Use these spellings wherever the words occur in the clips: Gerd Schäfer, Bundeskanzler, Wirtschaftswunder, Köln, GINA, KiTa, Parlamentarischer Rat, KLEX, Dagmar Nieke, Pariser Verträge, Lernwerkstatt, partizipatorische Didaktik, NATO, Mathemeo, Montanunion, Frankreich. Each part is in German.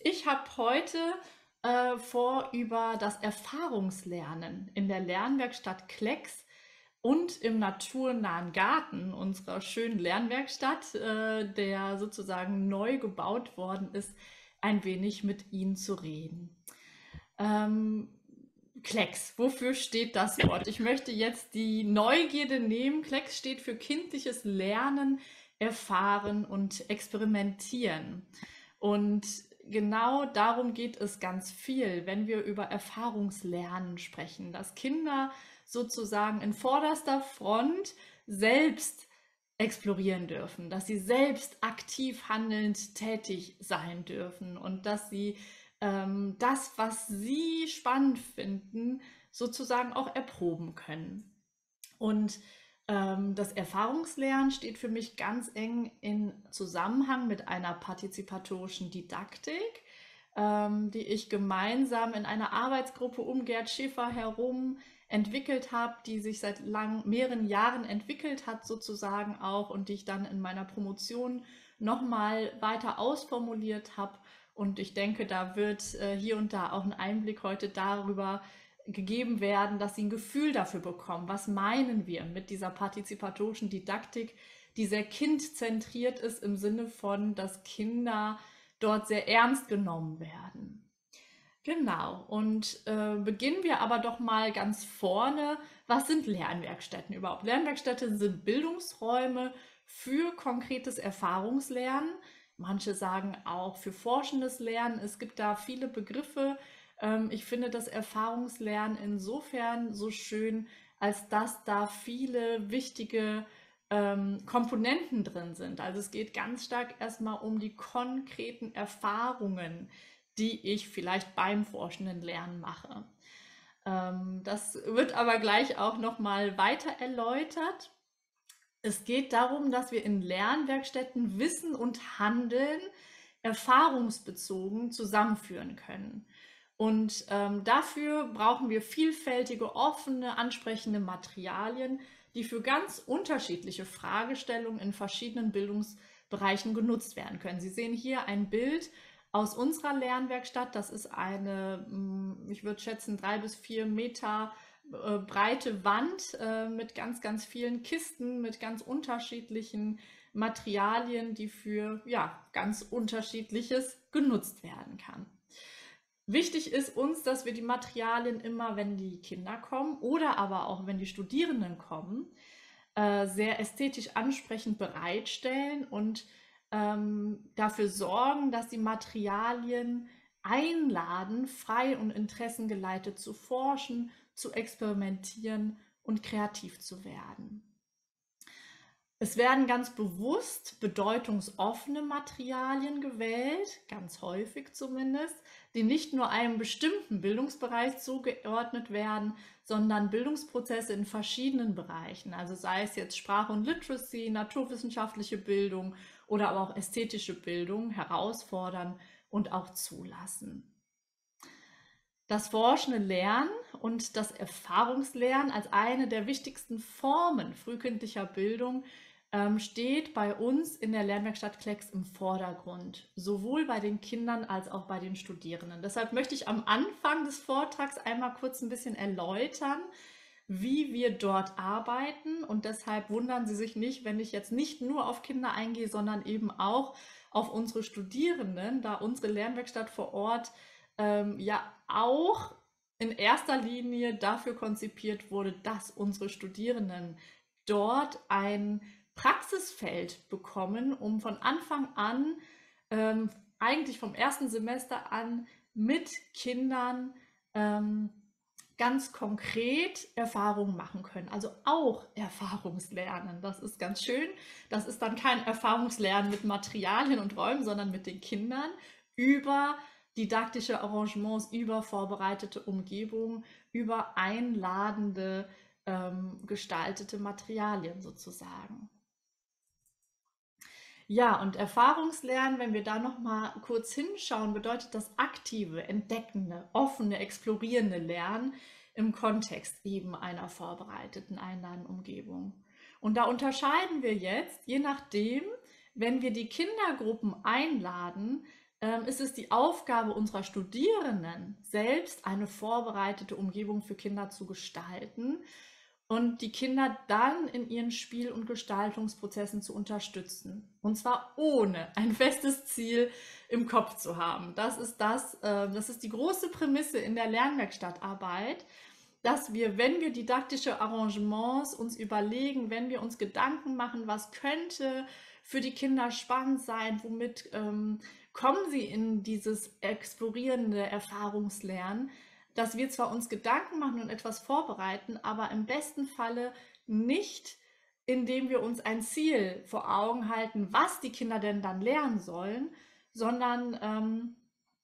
Ich habe heute vor, über das Erfahrungslernen in der Lernwerkstatt KLEX und im naturnahen Garten unserer schönen Lernwerkstatt, der sozusagen neu gebaut worden ist, ein wenig mit Ihnen zu reden. KLEX, wofür steht das Wort? Ich möchte jetzt die Neugierde nehmen. KLEX steht für kindliches Lernen, Erfahren und Experimentieren. Und genau darum geht es ganz viel, wenn wir über Erfahrungslernen sprechen, dass Kinder sozusagen in vorderster Front selbst explorieren dürfen, dass sie selbst aktiv handelnd tätig sein dürfen und dass sie das, was sie spannend finden, sozusagen auch erproben können. Und das Erfahrungslernen steht für mich ganz eng in Zusammenhang mit einer partizipatorischen Didaktik, die ich gemeinsam in einer Arbeitsgruppe um Gerd Schäfer herum entwickelt habe, die sich seit mehreren Jahren entwickelt hat sozusagen auch und die ich dann in meiner Promotion nochmal weiter ausformuliert habe. Und ich denke, da wird hier und da auch ein Einblick heute darüber gegeben werden, dass Sie ein Gefühl dafür bekommen, was meinen wir mit dieser partizipatorischen Didaktik, die sehr kindzentriert ist im Sinne von, dass Kinder dort sehr ernst genommen werden. Genau, und beginnen wir aber doch mal ganz vorne. Was sind Lernwerkstätten überhaupt? Lernwerkstätten sind Bildungsräume für konkretes Erfahrungslernen. Manche sagen auch für forschendes Lernen. Es gibt da viele Begriffe. Ich finde das Erfahrungslernen insofern so schön, als dass da viele wichtige Komponenten drin sind. Also es geht ganz stark erstmal um die konkreten Erfahrungen, die ich vielleicht beim forschenden Lernen mache. Das wird aber gleich auch nochmal weiter erläutert. Es geht darum, dass wir in Lernwerkstätten Wissen und Handeln erfahrungsbezogen zusammenführen können. Und dafür brauchen wir vielfältige, offene, ansprechende Materialien, die für ganz unterschiedliche Fragestellungen in verschiedenen Bildungsbereichen genutzt werden können. Sie sehen hier ein Bild aus unserer Lernwerkstatt. Das ist eine, ich würde schätzen, 3 bis 4 Meter breite Wand mit ganz, ganz vielen Kisten, mit ganz unterschiedlichen Materialien, die für ja, ganz Unterschiedliches genutzt werden kann. Wichtig ist uns, dass wir die Materialien immer, wenn die Kinder kommen oder aber auch wenn die Studierenden kommen, sehr ästhetisch ansprechend bereitstellen und dafür sorgen, dass die Materialien einladen, frei und interessengeleitet zu forschen, zu experimentieren und kreativ zu werden. Es werden ganz bewusst bedeutungsoffene Materialien gewählt, ganz häufig zumindest, die nicht nur einem bestimmten Bildungsbereich zugeordnet werden, sondern Bildungsprozesse in verschiedenen Bereichen, also sei es jetzt Sprache und Literacy, naturwissenschaftliche Bildung oder aber auch ästhetische Bildung, herausfordern und auch zulassen. Das forschende Lernen und das Erfahrungslernen als eine der wichtigsten Formen frühkindlicher Bildung steht bei uns in der Lernwerkstatt KLEX im Vordergrund, sowohl bei den Kindern als auch bei den Studierenden. Deshalb möchte ich am Anfang des Vortrags einmal kurz ein bisschen erläutern, wie wir dort arbeiten, und deshalb wundern Sie sich nicht, wenn ich jetzt nicht nur auf Kinder eingehe, sondern eben auch auf unsere Studierenden, da unsere Lernwerkstatt vor Ort ja auch in erster Linie dafür konzipiert wurde, dass unsere Studierenden dort ein Praxisfeld bekommen, um von Anfang an, eigentlich vom ersten Semester an, mit Kindern ganz konkret Erfahrungen machen können, also auch Erfahrungslernen. Das ist ganz schön. Das ist dann kein Erfahrungslernen mit Materialien und Räumen, sondern mit den Kindern über didaktische Arrangements, über vorbereitete Umgebungen, über einladende, gestaltete Materialien sozusagen. Ja, und Erfahrungslernen, wenn wir da noch mal kurz hinschauen, bedeutet das aktive, entdeckende, offene, explorierende Lernen im Kontext eben einer vorbereiteten, einladenden Umgebung. Und da unterscheiden wir jetzt, je nachdem, wenn wir die Kindergruppen einladen, ist es die Aufgabe unserer Studierenden, selbst eine vorbereitete Umgebung für Kinder zu gestalten und die Kinder dann in ihren Spiel- und Gestaltungsprozessen zu unterstützen. Und zwar ohne ein festes Ziel im Kopf zu haben. Das ist die große Prämisse in der Lernwerkstattarbeit, dass wir, wenn wir didaktische Arrangements uns überlegen, wenn wir uns Gedanken machen, was könnte für die Kinder spannend sein, womit kommen sie in dieses explorierende Erfahrungslernen, dass wir zwar uns Gedanken machen und etwas vorbereiten, aber im besten Falle nicht, indem wir uns ein Ziel vor Augen halten, was die Kinder denn dann lernen sollen, sondern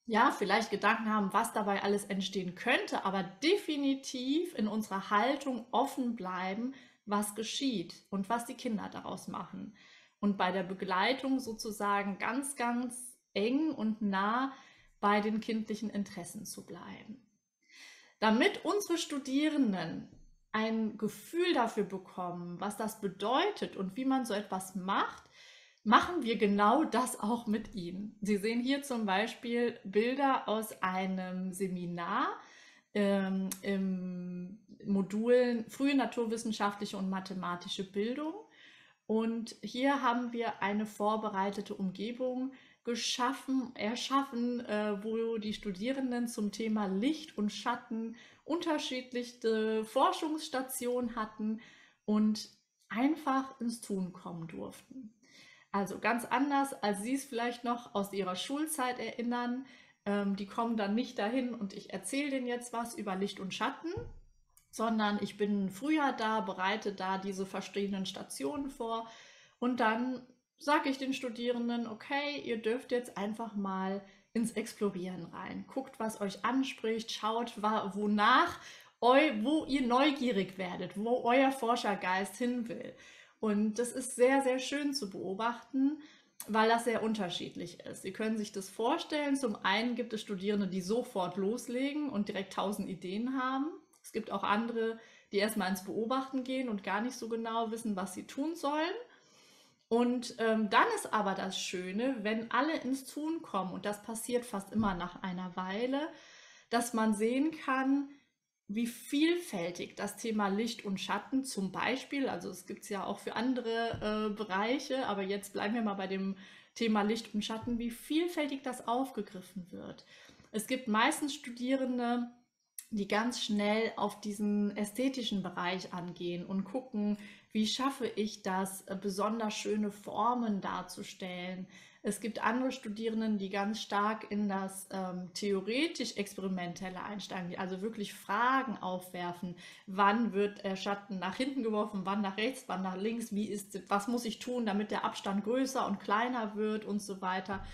ja, vielleicht Gedanken haben, was dabei alles entstehen könnte, aber definitiv in unserer Haltung offen bleiben, was geschieht und was die Kinder daraus machen. Und bei der Begleitung sozusagen ganz, ganz eng und nah bei den kindlichen Interessen zu bleiben. Damit unsere Studierenden ein Gefühl dafür bekommen, was das bedeutet und wie man so etwas macht, machen wir genau das auch mit ihnen. Sie sehen hier zum Beispiel Bilder aus einem Seminar im Modul Frühe Naturwissenschaftliche und Mathematische Bildung. Und hier haben wir eine vorbereitete Umgebung erschaffen, wo die Studierenden zum Thema Licht und Schatten unterschiedliche Forschungsstationen hatten und einfach ins Tun kommen durften. Also ganz anders, als Sie es vielleicht noch aus Ihrer Schulzeit erinnern. Die kommen dann nicht dahin und ich erzähle denen jetzt was über Licht und Schatten, sondern ich bin früher da, bereite da diese verschiedenen Stationen vor und dann sage ich den Studierenden, okay, ihr dürft jetzt einfach mal ins Explorieren rein. Guckt, was euch anspricht, schaut, wonach, wo ihr neugierig werdet, wo euer Forschergeist hin will. Und das ist sehr, sehr schön zu beobachten, weil das sehr unterschiedlich ist. Sie können sich das vorstellen, zum einen gibt es Studierende, die sofort loslegen und direkt 1000 Ideen haben. Es gibt auch andere, die erstmal ins Beobachten gehen und gar nicht so genau wissen, was sie tun sollen. Und dann ist aber das Schöne, wenn alle ins Tun kommen, und das passiert fast immer nach einer Weile, dass man sehen kann, wie vielfältig das Thema Licht und Schatten zum Beispiel, also es gibt es ja auch für andere Bereiche, aber jetzt bleiben wir mal bei dem Thema Licht und Schatten, wie vielfältig das aufgegriffen wird. Es gibt meistens Studierende, die ganz schnell auf diesen ästhetischen Bereich angehen und gucken, wie schaffe ich das, besonders schöne Formen darzustellen. Es gibt andere Studierenden, die ganz stark in das theoretisch-experimentelle einsteigen, die also wirklich Fragen aufwerfen. Wann wird der Schatten nach hinten geworfen, wann nach rechts, wann nach links, was muss ich tun, damit der Abstand größer und kleiner wird und so weiter.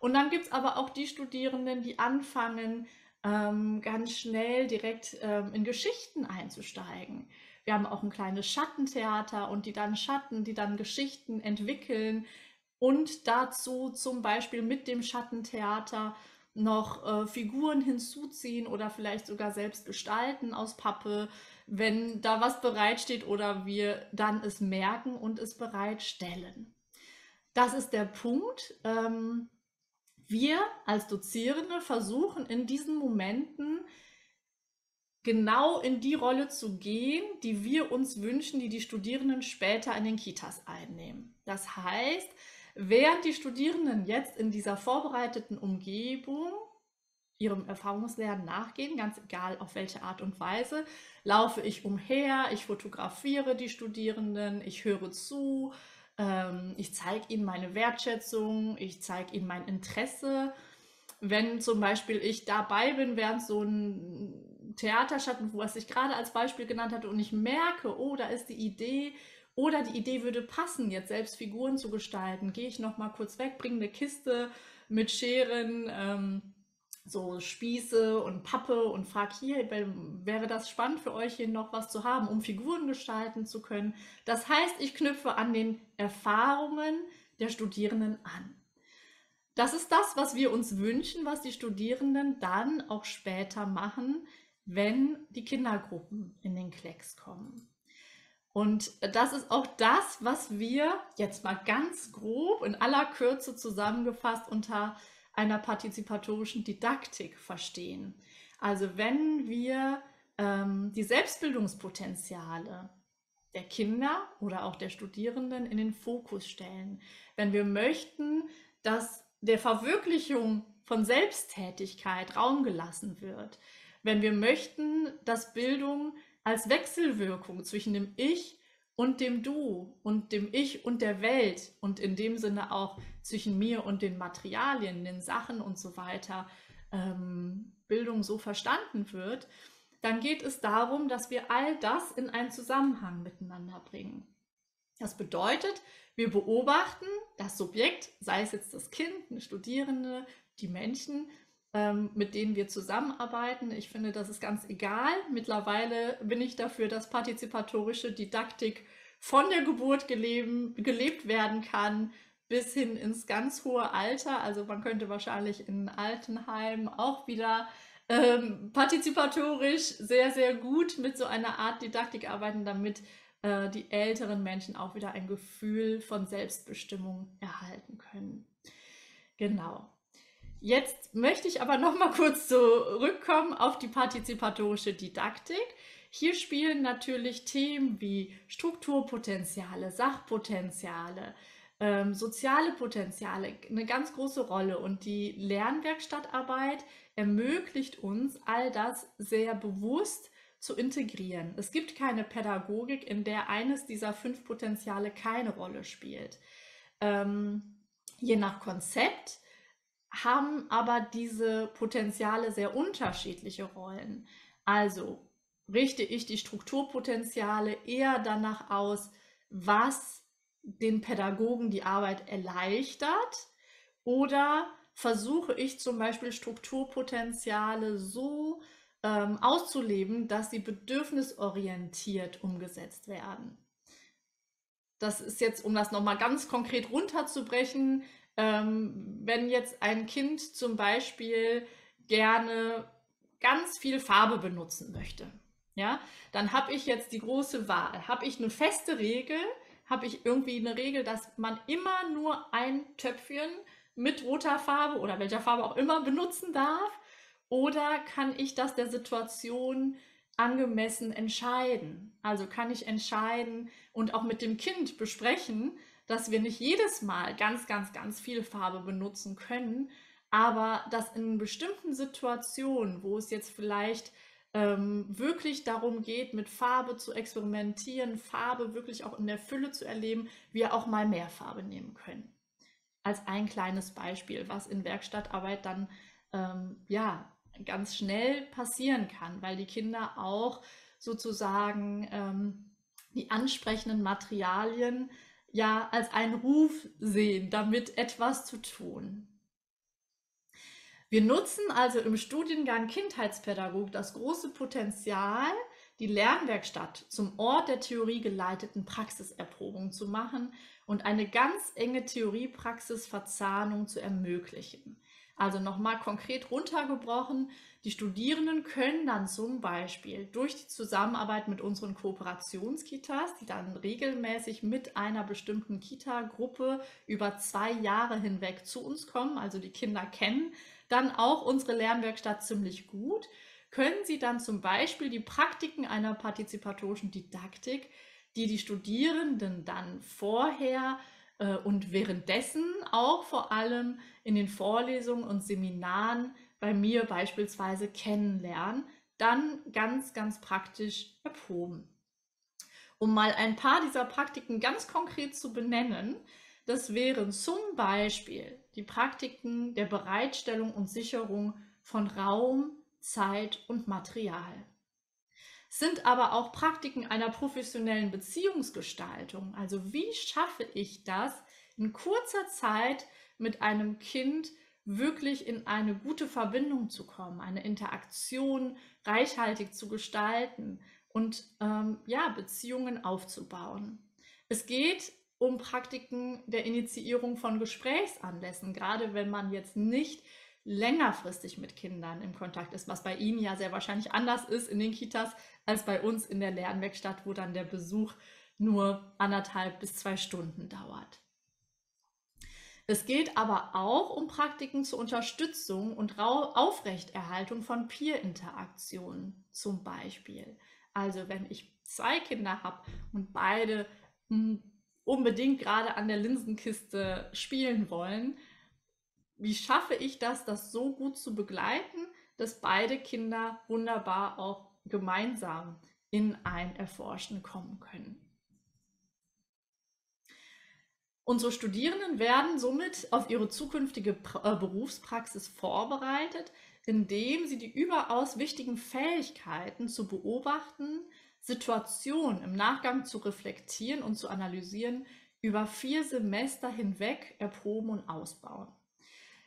Und dann gibt es aber auch die Studierenden, die anfangen, ganz schnell direkt in Geschichten einzusteigen. Wir haben auch ein kleines Schattentheater und die dann Geschichten entwickeln und dazu zum Beispiel mit dem Schattentheater noch Figuren hinzuziehen oder vielleicht sogar selbst gestalten aus Pappe, wenn da was bereitsteht oder wir dann es merken und es bereitstellen. Das ist der Punkt. Wir als Dozierende versuchen in diesen Momenten genau in die Rolle zu gehen, die wir uns wünschen, die die Studierenden später in den Kitas einnehmen. Das heißt, während die Studierenden jetzt in dieser vorbereiteten Umgebung ihrem Erfahrungslernen nachgehen, ganz egal auf welche Art und Weise, laufe ich umher, ich fotografiere die Studierenden, ich höre zu, ich zeige ihnen meine Wertschätzung, ich zeige ihnen mein Interesse. Wenn zum Beispiel ich dabei bin, während so ein Theaterschatten, was ich gerade als Beispiel genannt hatte, und ich merke, oh, da ist die Idee, oder die Idee würde passen, jetzt selbst Figuren zu gestalten, gehe ich nochmal kurz weg, bringe eine Kiste mit Scheren, so Spieße und Pappe und frag hier, wäre das spannend für euch hier noch was zu haben, um Figuren gestalten zu können. Das heißt, ich knüpfe an den Erfahrungen der Studierenden an. Das ist das, was wir uns wünschen, was die Studierenden dann auch später machen, wenn die Kindergruppen in den KLEX kommen. Und das ist auch das, was wir jetzt mal ganz grob in aller Kürze zusammengefasst unter einer partizipatorischen Didaktik verstehen. Also wenn wir die Selbstbildungspotenziale der Kinder oder auch der Studierenden in den Fokus stellen, wenn wir möchten, dass der Verwirklichung von Selbsttätigkeit Raum gelassen wird, wenn wir möchten, dass Bildung als Wechselwirkung zwischen dem Ich und dem Du und dem Ich und der Welt und in dem Sinne auch zwischen mir und den Materialien, den Sachen und so weiter, Bildung so verstanden wird, dann geht es darum, dass wir all das in einen Zusammenhang miteinander bringen. Das bedeutet, wir beobachten das Subjekt, sei es jetzt das Kind, eine Studierende, die Menschen, mit denen wir zusammenarbeiten. Ich finde, das ist ganz egal. Mittlerweile bin ich dafür, dass partizipatorische Didaktik von der Geburt gelebt werden kann, bis hin ins ganz hohe Alter. Also man könnte wahrscheinlich in Altenheimen auch wieder partizipatorisch sehr, sehr gut mit so einer Art Didaktik arbeiten, damit die älteren Menschen auch wieder ein Gefühl von Selbstbestimmung erhalten können. Genau. Jetzt möchte ich aber noch mal kurz zurückkommen auf die partizipatorische Didaktik. Hier spielen natürlich Themen wie Strukturpotenziale, Sachpotenziale, soziale Potenziale eine ganz große Rolle, und die Lernwerkstattarbeit ermöglicht uns, all das sehr bewusst zu integrieren. Es gibt keine Pädagogik, in der eines dieser 5 Potenziale keine Rolle spielt. Je nach Konzept haben aber diese Potenziale sehr unterschiedliche Rollen. Also richte ich die Strukturpotenziale eher danach aus, was den Pädagogen die Arbeit erleichtert, oder versuche ich zum Beispiel Strukturpotenziale so auszuleben, dass sie bedürfnisorientiert umgesetzt werden. Das ist jetzt, um das nochmal ganz konkret runterzubrechen, wenn jetzt ein Kind zum Beispiel gerne ganz viel Farbe benutzen möchte, ja, dann habe ich jetzt die große Wahl. Habe ich eine feste Regel? Habe ich irgendwie eine Regel, dass man immer nur ein Töpfchen mit roter Farbe oder welcher Farbe auch immer benutzen darf? Oder kann ich das der Situation angemessen entscheiden? Also kann ich entscheiden und auch mit dem Kind besprechen, dass wir nicht jedes Mal ganz, ganz, ganz viel Farbe benutzen können, aber dass in bestimmten Situationen, wo es jetzt vielleicht wirklich darum geht, mit Farbe zu experimentieren, Farbe wirklich auch in der Fülle zu erleben, wir auch mal mehr Farbe nehmen können. Als ein kleines Beispiel, was in Werkstattarbeit dann ja, ganz schnell passieren kann, weil die Kinder auch sozusagen die ansprechenden Materialien ja als einen Ruf sehen, damit etwas zu tun. Wir nutzen also im Studiengang Kindheitspädagogik das große Potenzial, die Lernwerkstatt zum Ort der theoriegeleiteten Praxiserprobung zu machen und eine ganz enge Theorie-Praxis-Verzahnung zu ermöglichen. Also nochmal konkret runtergebrochen, die Studierenden können dann zum Beispiel durch die Zusammenarbeit mit unseren Kooperationskitas, die dann regelmäßig mit einer bestimmten Kita-Gruppe über 2 Jahre hinweg zu uns kommen, also die Kinder kennen dann auch unsere Lernwerkstatt ziemlich gut, können sie dann zum Beispiel die Praktiken einer partizipatorischen Didaktik, die die Studierenden dann vorher und währenddessen auch vor allem in den Vorlesungen und Seminaren bei mir beispielsweise kennenlernen, dann ganz, ganz praktisch erproben. Um mal ein paar dieser Praktiken ganz konkret zu benennen, das wären zum Beispiel die Praktiken der Bereitstellung und Sicherung von Raum, Zeit und Material. Sind aber auch Praktiken einer professionellen Beziehungsgestaltung. Also wie schaffe ich das, in kurzer Zeit mit einem Kind wirklich in eine gute Verbindung zu kommen, eine Interaktion reichhaltig zu gestalten und ja, Beziehungen aufzubauen. Es geht um Praktiken der Initiierung von Gesprächsanlässen, gerade wenn man jetzt nicht längerfristig mit Kindern im Kontakt ist, was bei Ihnen ja sehr wahrscheinlich anders ist in den Kitas als bei uns in der Lernwerkstatt, wo dann der Besuch nur 1,5 bis 2 Stunden dauert. Es geht aber auch um Praktiken zur Unterstützung und Aufrechterhaltung von Peer-Interaktionen zum Beispiel. Also wenn ich 2 Kinder habe und beide unbedingt gerade an der Linsenkiste spielen wollen, wie schaffe ich das, das so gut zu begleiten, dass beide Kinder wunderbar auch gemeinsam in ein Erforschen kommen können. Unsere Studierenden werden somit auf ihre zukünftige Berufspraxis vorbereitet, indem sie die überaus wichtigen Fähigkeiten zu beobachten, Situationen im Nachgang zu reflektieren und zu analysieren, über 4 Semester hinweg erproben und ausbauen.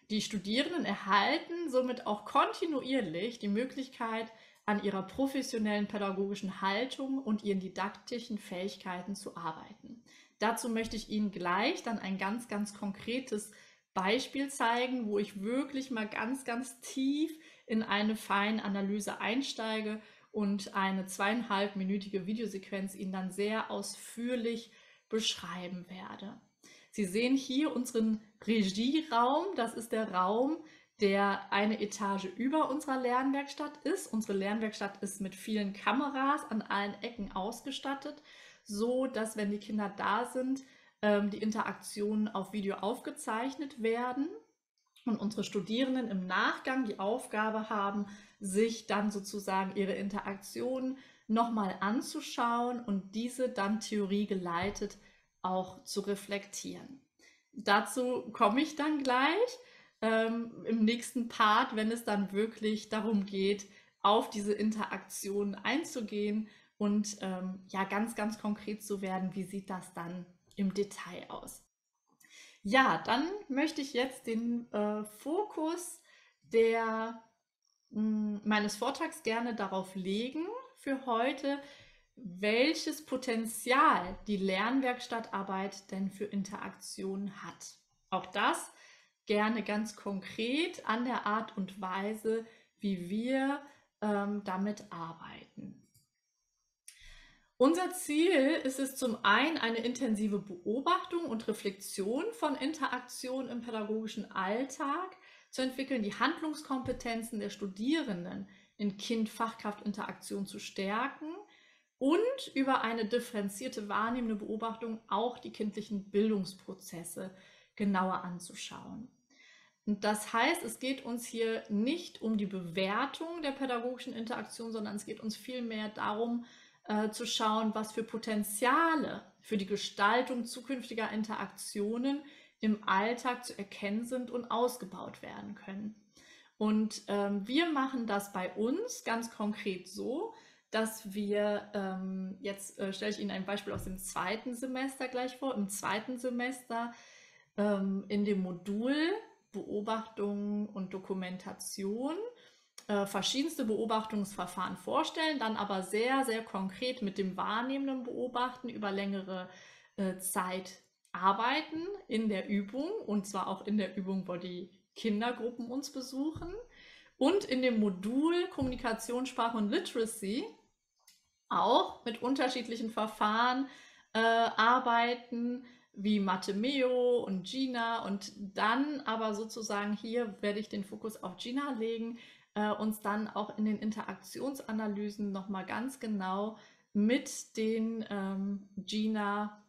Die Studierenden erhalten somit auch kontinuierlich die Möglichkeit, an ihrer professionellen pädagogischen Haltung und ihren didaktischen Fähigkeiten zu arbeiten. Dazu möchte ich Ihnen gleich dann ein ganz, ganz konkretes Beispiel zeigen, wo ich wirklich mal ganz, ganz tief in eine Feinanalyse einsteige und eine 2,5-minütige Videosequenz Ihnen dann sehr ausführlich beschreiben werde. Sie sehen hier unseren Regieraum. Das ist der Raum, der eine Etage über unserer Lernwerkstatt ist. Unsere Lernwerkstatt ist mit vielen Kameras an allen Ecken ausgestattet, so dass, wenn die Kinder da sind, die Interaktionen auf Video aufgezeichnet werden und unsere Studierenden im Nachgang die Aufgabe haben, sich dann sozusagen ihre Interaktionen nochmal anzuschauen und diese dann theoriegeleitet auch zu reflektieren. Dazu komme ich dann gleich im nächsten Part, wenn es dann wirklich darum geht, auf diese Interaktion einzugehen und ja, ganz, ganz konkret zu werden, wie sieht das dann im Detail aus. Ja, dann möchte ich jetzt den Fokus meines Vortrags gerne darauf legen für heute, welches Potenzial die Lernwerkstattarbeit denn für Interaktionen hat. Auch das gerne ganz konkret an der Art und Weise, wie wir damit arbeiten. Unser Ziel ist es zum einen, eine intensive Beobachtung und Reflexion von Interaktionen im pädagogischen Alltag zu entwickeln, die Handlungskompetenzen der Studierenden in Kind-Fachkraft-Interaktion zu stärken und über eine differenzierte wahrnehmende Beobachtung auch die kindlichen Bildungsprozesse genauer anzuschauen. Und das heißt, es geht uns hier nicht um die Bewertung der pädagogischen Interaktion, sondern es geht uns vielmehr darum, zu schauen, was für Potenziale für die Gestaltung zukünftiger Interaktionen im Alltag zu erkennen sind und ausgebaut werden können. Und wir machen das bei uns ganz konkret so, dass wir, jetzt stelle ich Ihnen ein Beispiel aus dem 2. Semester gleich vor, im 2. Semester in dem Modul Beobachtung und Dokumentation verschiedenste Beobachtungsverfahren vorstellen, dann aber sehr, sehr konkret mit dem wahrnehmenden Beobachten über längere Zeit arbeiten in der Übung, und zwar auch in der Übung, wo die Kindergruppen uns besuchen. Und in dem Modul Kommunikation, Sprache und Literacy auch mit unterschiedlichen Verfahren arbeiten, wie Matemeo und Gina, und dann aber sozusagen, hier werde ich den Fokus auf Gina legen, uns dann auch in den Interaktionsanalysen nochmal ganz genau mit den Gina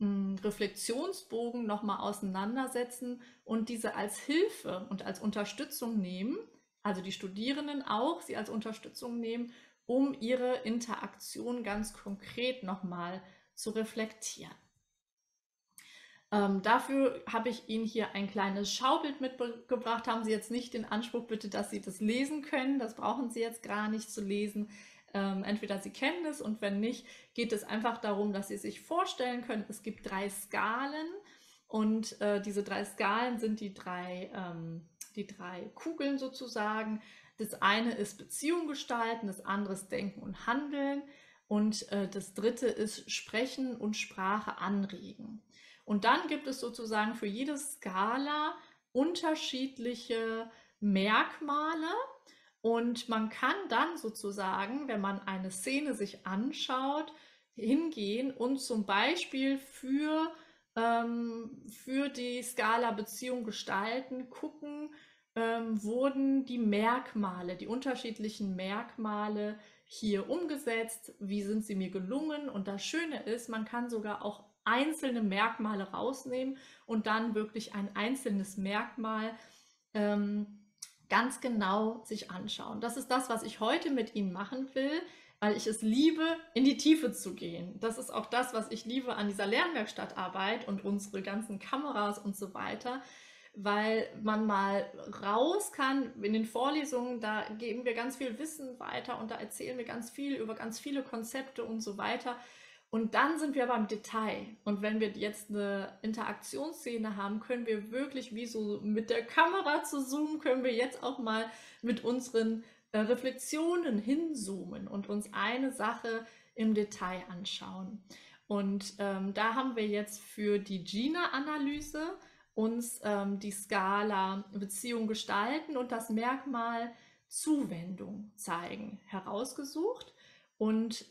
Reflexionsbogen nochmal auseinandersetzen und diese als Hilfe und als Unterstützung nehmen, also die Studierenden auch, sie als Unterstützung nehmen, um ihre Interaktion ganz konkret nochmal zu reflektieren. Dafür habe ich Ihnen hier ein kleines Schaubild mitgebracht. Haben Sie jetzt nicht den Anspruch, bitte, dass Sie das lesen können. Das brauchen Sie jetzt gar nicht zu lesen. Entweder Sie kennen es, und wenn nicht, geht es einfach darum, dass Sie sich vorstellen können, es gibt 3 Skalen, und diese 3 Skalen sind die drei Kugeln sozusagen. Das eine ist Beziehung gestalten, das andere ist Denken und Handeln, und das dritte ist Sprechen und Sprache anregen. Und dann gibt es sozusagen für jede Skala unterschiedliche Merkmale, und man kann dann sozusagen, wenn man eine Szene sich anschaut, hingehen und zum Beispiel für für die Skala Beziehung gestalten, gucken, wurden die Merkmale, die unterschiedlichen Merkmale hier umgesetzt, wie sind sie mir gelungen? Und das Schöne ist, man kann sogar auch einzelne Merkmale rausnehmen und dann wirklich ein einzelnes Merkmal ganz genau sich anschauen. Das ist das, was ich heute mit Ihnen machen will, weil ich es liebe, in die Tiefe zu gehen. Das ist auch das, was ich liebe an dieser Lernwerkstattarbeit und unsere ganzen Kameras und so weiter, weil man mal raus kann in den Vorlesungen, da geben wir ganz viel Wissen weiter und da erzählen wir ganz viel über ganz viele Konzepte und so weiter. Und dann sind wir beim Detail. Und wenn wir jetzt eine Interaktionsszene haben, können wir wirklich wie so mit der Kamera zu zoomen, können wir jetzt auch mal mit unseren Reflexionen hinzoomen und uns eine Sache im Detail anschauen. Und da haben wir jetzt für die Gina-Analyse uns die Skala Beziehung gestalten und das Merkmal Zuwendung zeigen herausgesucht. Und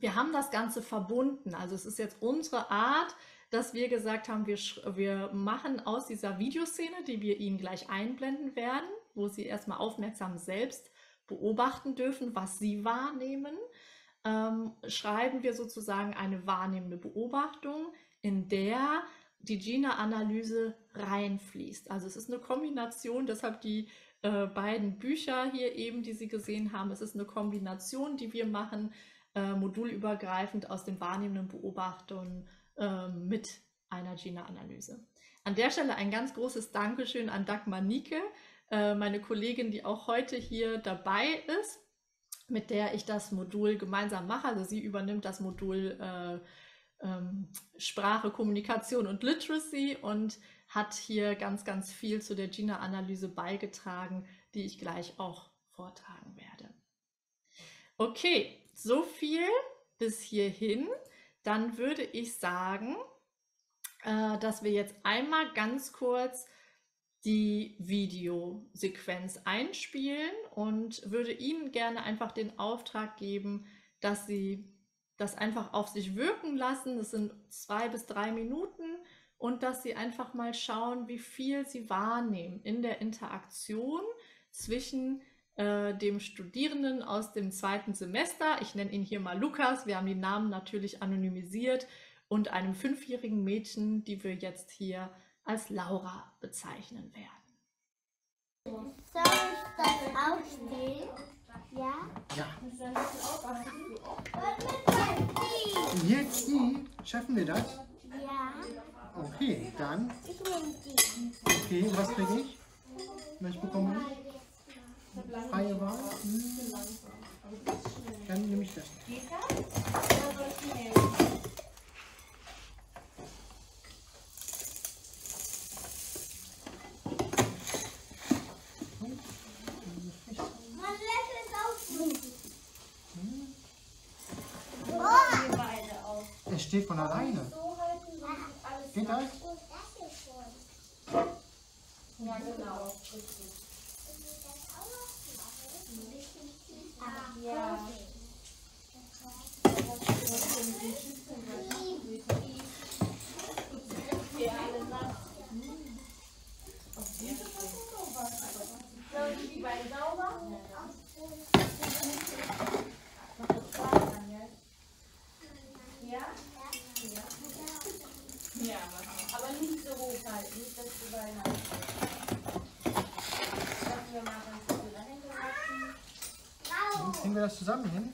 wir haben das Ganze verbunden, also es ist jetzt unsere Art, dass wir gesagt haben, wir machen aus dieser Videoszene, die wir Ihnen gleich einblenden werden, wo Sie erstmal aufmerksam selbst beobachten dürfen, was Sie wahrnehmen, schreiben wir sozusagen eine wahrnehmende Beobachtung, in der die Gina-Analyse reinfließt. Also es ist eine Kombination, deshalb die beiden Bücher hier eben, die Sie gesehen haben, es ist eine Kombination, die wir machen, modulübergreifend aus den wahrnehmenden Beobachtungen mit einer Gina-Analyse. An der Stelle ein ganz großes Dankeschön an Dagmar Nieke, meine Kollegin, die auch heute hier dabei ist, mit der ich das Modul gemeinsam mache. Also sie übernimmt das Modul Sprache, Kommunikation und Literacy und hat hier ganz, ganz viel zu der Gina-Analyse beigetragen, die ich gleich auch vortragen werde. Okay. So viel bis hierhin, dann würde ich sagen, dass wir jetzt einmal ganz kurz die Videosequenz einspielen und würde Ihnen gerne einfach den Auftrag geben, dass Sie das einfach auf sich wirken lassen. Das sind 2 bis 3 Minuten und dass Sie einfach mal schauen, wie viel Sie wahrnehmen in der Interaktion zwischen dem Studierenden aus dem 2. Semester, ich nenne ihn hier mal Lukas, wir haben die Namen natürlich anonymisiert, und einem 5-jährigen Mädchen, die wir jetzt hier als Laura bezeichnen werden. Soll ich dann aufstehen? Ja? Ja. Und jetzt die? Schaffen wir das? Ja. Okay, dann? Ich nehme die. Okay, und was kriege ich? Was bekomme ich? Freie Wahl. Dann nehme ich das. Es steht von alleine. Geht das? Ja, genau. Ja. Ja, aber nicht so hoch halten, nicht dass du beinahe. Kriegen wir das zusammen hin?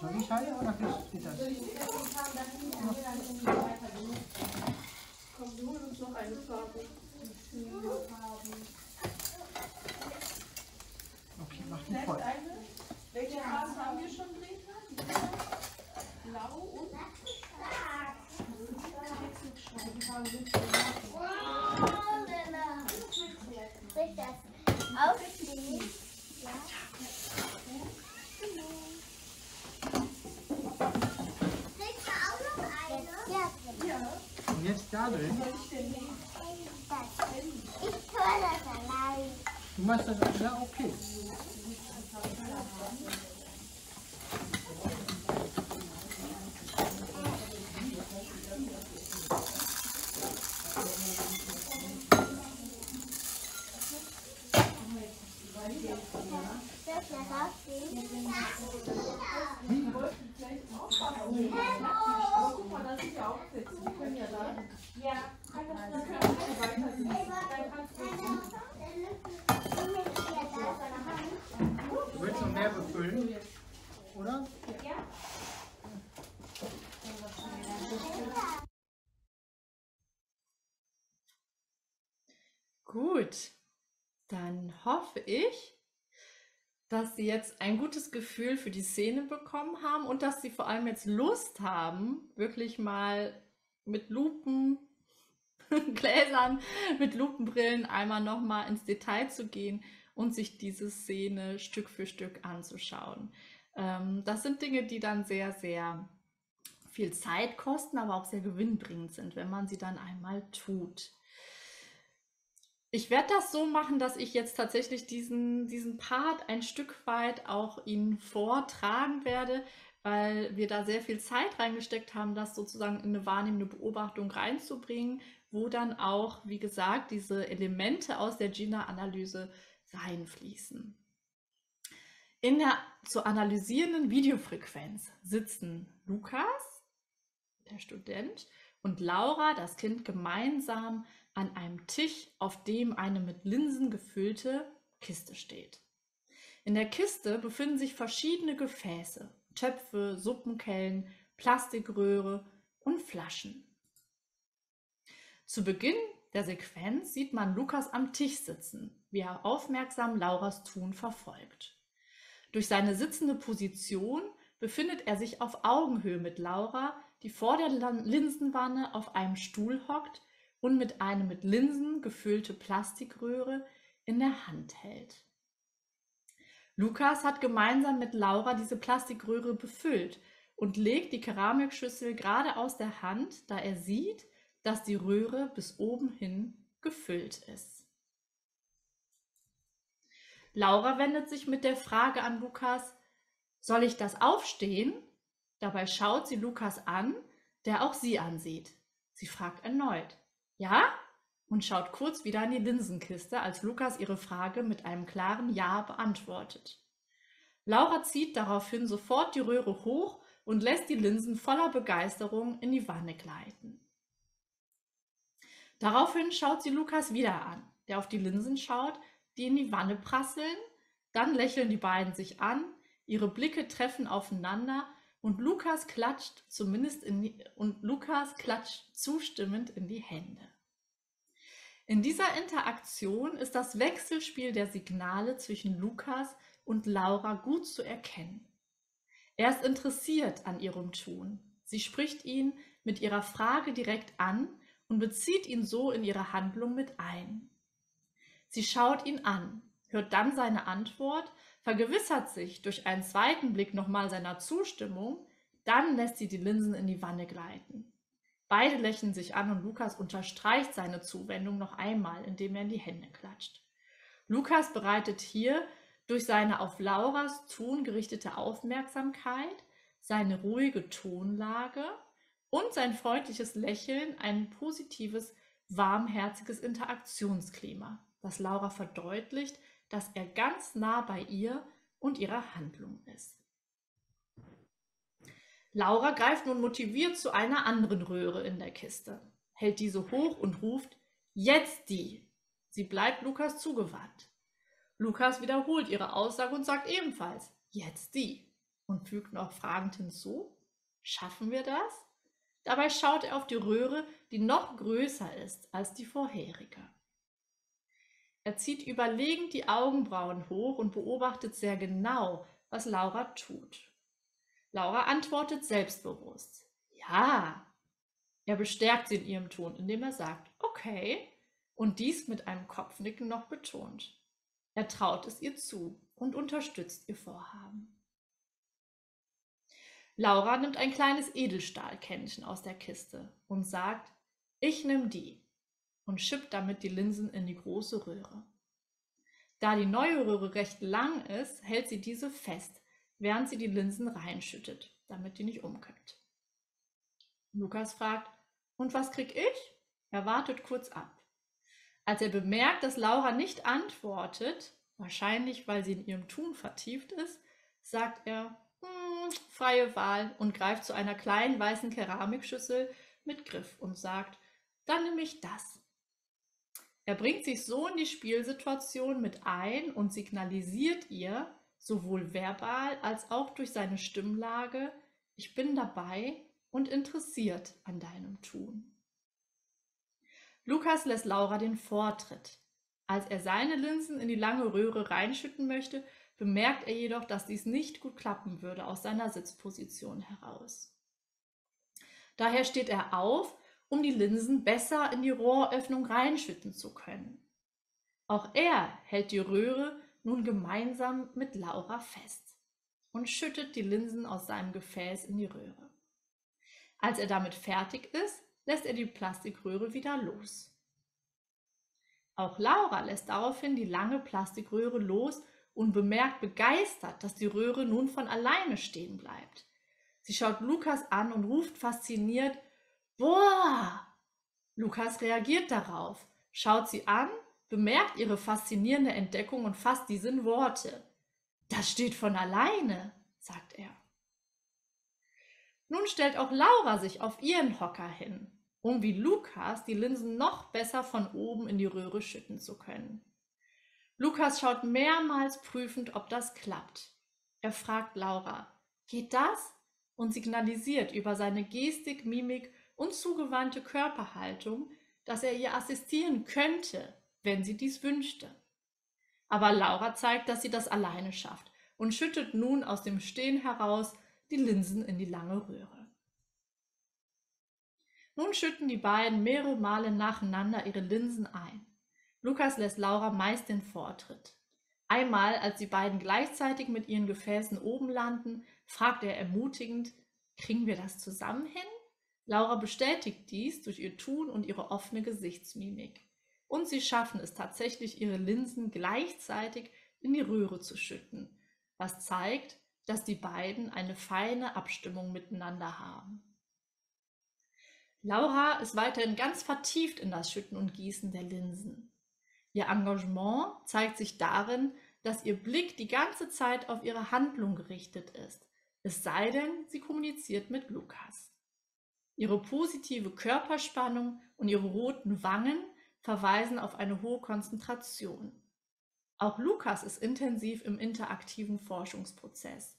Soll ich halten oder geht das? Komm, du holst uns noch eine Farbe. Okay, mach die voll. Welche Farben haben wir schon drin? Blau und schwarz. Gabeln? Ich tue das allein. Du machst das allein? Ja, okay. Du willst noch mehr befüllen, oder? Ja. Gut, dann hoffe ich, dass Sie jetzt ein gutes Gefühl für die Szene bekommen haben und dass Sie vor allem jetzt Lust haben, wirklich mal mit Lupen, Gläsern, mit Lupenbrillen einmal nochmal ins Detail zu gehen und sich diese Szene Stück für Stück anzuschauen. Das sind Dinge, die dann sehr, sehr viel Zeit kosten, aber auch sehr gewinnbringend sind, wenn man sie dann einmal tut. Ich werde das so machen, dass ich jetzt tatsächlich diesen Part ein Stück weit auch Ihnen vortragen werde, weil wir da sehr viel Zeit reingesteckt haben, das sozusagen in eine wahrnehmende Beobachtung reinzubringen, wo dann auch, wie gesagt, diese Elemente aus der GINA-Analyse reinfließen. In der zu analysierenden Videofrequenz sitzen Lukas, der Student, und Laura, das Kind, gemeinsam an einem Tisch, auf dem eine mit Linsen gefüllte Kiste steht. In der Kiste befinden sich verschiedene Gefäße, Töpfe, Suppenkellen, Plastikröhre und Flaschen. Zu Beginn der Sequenz sieht man Lukas am Tisch sitzen, wie er aufmerksam Lauras Tun verfolgt. Durch seine sitzende Position befindet er sich auf Augenhöhe mit Laura, die vor der Linsenwanne auf einem Stuhl hockt und mit einer mit Linsen gefüllte Plastikröhre in der Hand hält. Lukas hat gemeinsam mit Laura diese Plastikröhre befüllt und legt die Keramikschüssel gerade aus der Hand, da er sieht, dass die Röhre bis oben hin gefüllt ist. Laura wendet sich mit der Frage an Lukas: Soll ich das aufstehen? Dabei schaut sie Lukas an, der auch sie ansieht. Sie fragt erneut: Ja? Und schaut kurz wieder in die Linsenkiste, als Lukas ihre Frage mit einem klaren Ja beantwortet. Laura zieht daraufhin sofort die Röhre hoch und lässt die Linsen voller Begeisterung in die Wanne gleiten. Daraufhin schaut sie Lukas wieder an, der auf die Linsen schaut, die in die Wanne prasseln. Dann lächeln die beiden sich an, ihre Blicke treffen aufeinander und Lukas klatscht zustimmend in die Hände. In dieser Interaktion ist das Wechselspiel der Signale zwischen Lukas und Laura gut zu erkennen. Er ist interessiert an ihrem Tun. Sie spricht ihn mit ihrer Frage direkt an und bezieht ihn so in ihre Handlung mit ein. Sie schaut ihn an, hört dann seine Antwort, vergewissert sich durch einen zweiten Blick nochmal seiner Zustimmung, dann lässt sie die Linsen in die Wanne gleiten. Beide lächeln sich an und Lukas unterstreicht seine Zuwendung noch einmal, indem er in die Hände klatscht. Lukas bereitet hier durch seine auf Lauras Tun gerichtete Aufmerksamkeit, seine ruhige Tonlage und sein freundliches Lächeln ein positives, warmherziges Interaktionsklima, das Laura verdeutlicht, dass er ganz nah bei ihr und ihrer Handlung ist. Laura greift nun motiviert zu einer anderen Röhre in der Kiste, hält diese hoch und ruft: Jetzt die! Sie bleibt Lukas zugewandt. Lukas wiederholt ihre Aussage und sagt ebenfalls: Jetzt die! Und fügt noch fragend hinzu: Schaffen wir das? Dabei schaut er auf die Röhre, die noch größer ist als die vorherige. Er zieht überlegend die Augenbrauen hoch und beobachtet sehr genau, was Laura tut. Laura antwortet selbstbewusst: Ja. Er bestärkt sie in ihrem Ton, indem er sagt: Okay, und dies mit einem Kopfnicken noch betont. Er traut es ihr zu und unterstützt ihr Vorhaben. Laura nimmt ein kleines Edelstahlkännchen aus der Kiste und sagt: Ich nehme die und schipp damit die Linsen in die große Röhre. Da die neue Röhre recht lang ist, hält sie diese fest, während sie die Linsen reinschüttet, damit die nicht umkippt. Lukas fragt, und was krieg ich? Er wartet kurz ab. Als er bemerkt, dass Laura nicht antwortet, wahrscheinlich weil sie in ihrem Tun vertieft ist, sagt er, freie Wahl, und greift zu einer kleinen weißen Keramikschüssel mit Griff und sagt, dann nehme ich das. Er bringt sich so in die Spielsituation mit ein und signalisiert ihr, sowohl verbal als auch durch seine Stimmlage, ich bin dabei und interessiert an deinem Tun. Lukas lässt Laura den Vortritt. Als er seine Linsen in die lange Röhre reinschütten möchte, bemerkt er jedoch, dass dies nicht gut klappen würde aus seiner Sitzposition heraus. Daher steht er auf, um die Linsen besser in die Rohröffnung reinschütten zu können. Auch er hält die Röhre nun gemeinsam mit Laura fest und schüttet die Linsen aus seinem Gefäß in die Röhre. Als er damit fertig ist, lässt er die Plastikröhre wieder los. Auch Laura lässt daraufhin die lange Plastikröhre los und bemerkt begeistert, dass die Röhre nun von alleine stehen bleibt. Sie schaut Lukas an und ruft fasziniert, boah! Lukas reagiert darauf, schaut sie an, bemerkt ihre faszinierende Entdeckung und fasst diese in Worte. Das steht von alleine, sagt er. Nun stellt auch Laura sich auf ihren Hocker hin, um wie Lukas die Linsen noch besser von oben in die Röhre schütten zu können. Lukas schaut mehrmals prüfend, ob das klappt. Er fragt Laura, geht das? Und signalisiert über seine Gestik, Mimik und zugewandte Körperhaltung, dass er ihr assistieren könnte, wenn sie dies wünschte. Aber Laura zeigt, dass sie das alleine schafft und schüttet nun aus dem Stehen heraus die Linsen in die lange Röhre. Nun schütten die beiden mehrere Male nacheinander ihre Linsen ein. Lukas lässt Laura meist den Vortritt. Einmal, als die beiden gleichzeitig mit ihren Gefäßen oben landen, fragt er ermutigend, kriegen wir das zusammen hin? Laura bestätigt dies durch ihr Tun und ihre offene Gesichtsmimik. Und sie schaffen es tatsächlich, ihre Linsen gleichzeitig in die Röhre zu schütten, was zeigt, dass die beiden eine feine Abstimmung miteinander haben. Laura ist weiterhin ganz vertieft in das Schütten und Gießen der Linsen. Ihr Engagement zeigt sich darin, dass ihr Blick die ganze Zeit auf ihre Handlung gerichtet ist, es sei denn, sie kommuniziert mit Lukas. Ihre positive Körperspannung und ihre roten Wangen verweisen auf eine hohe Konzentration. Auch Lukas ist intensiv im interaktiven Forschungsprozess.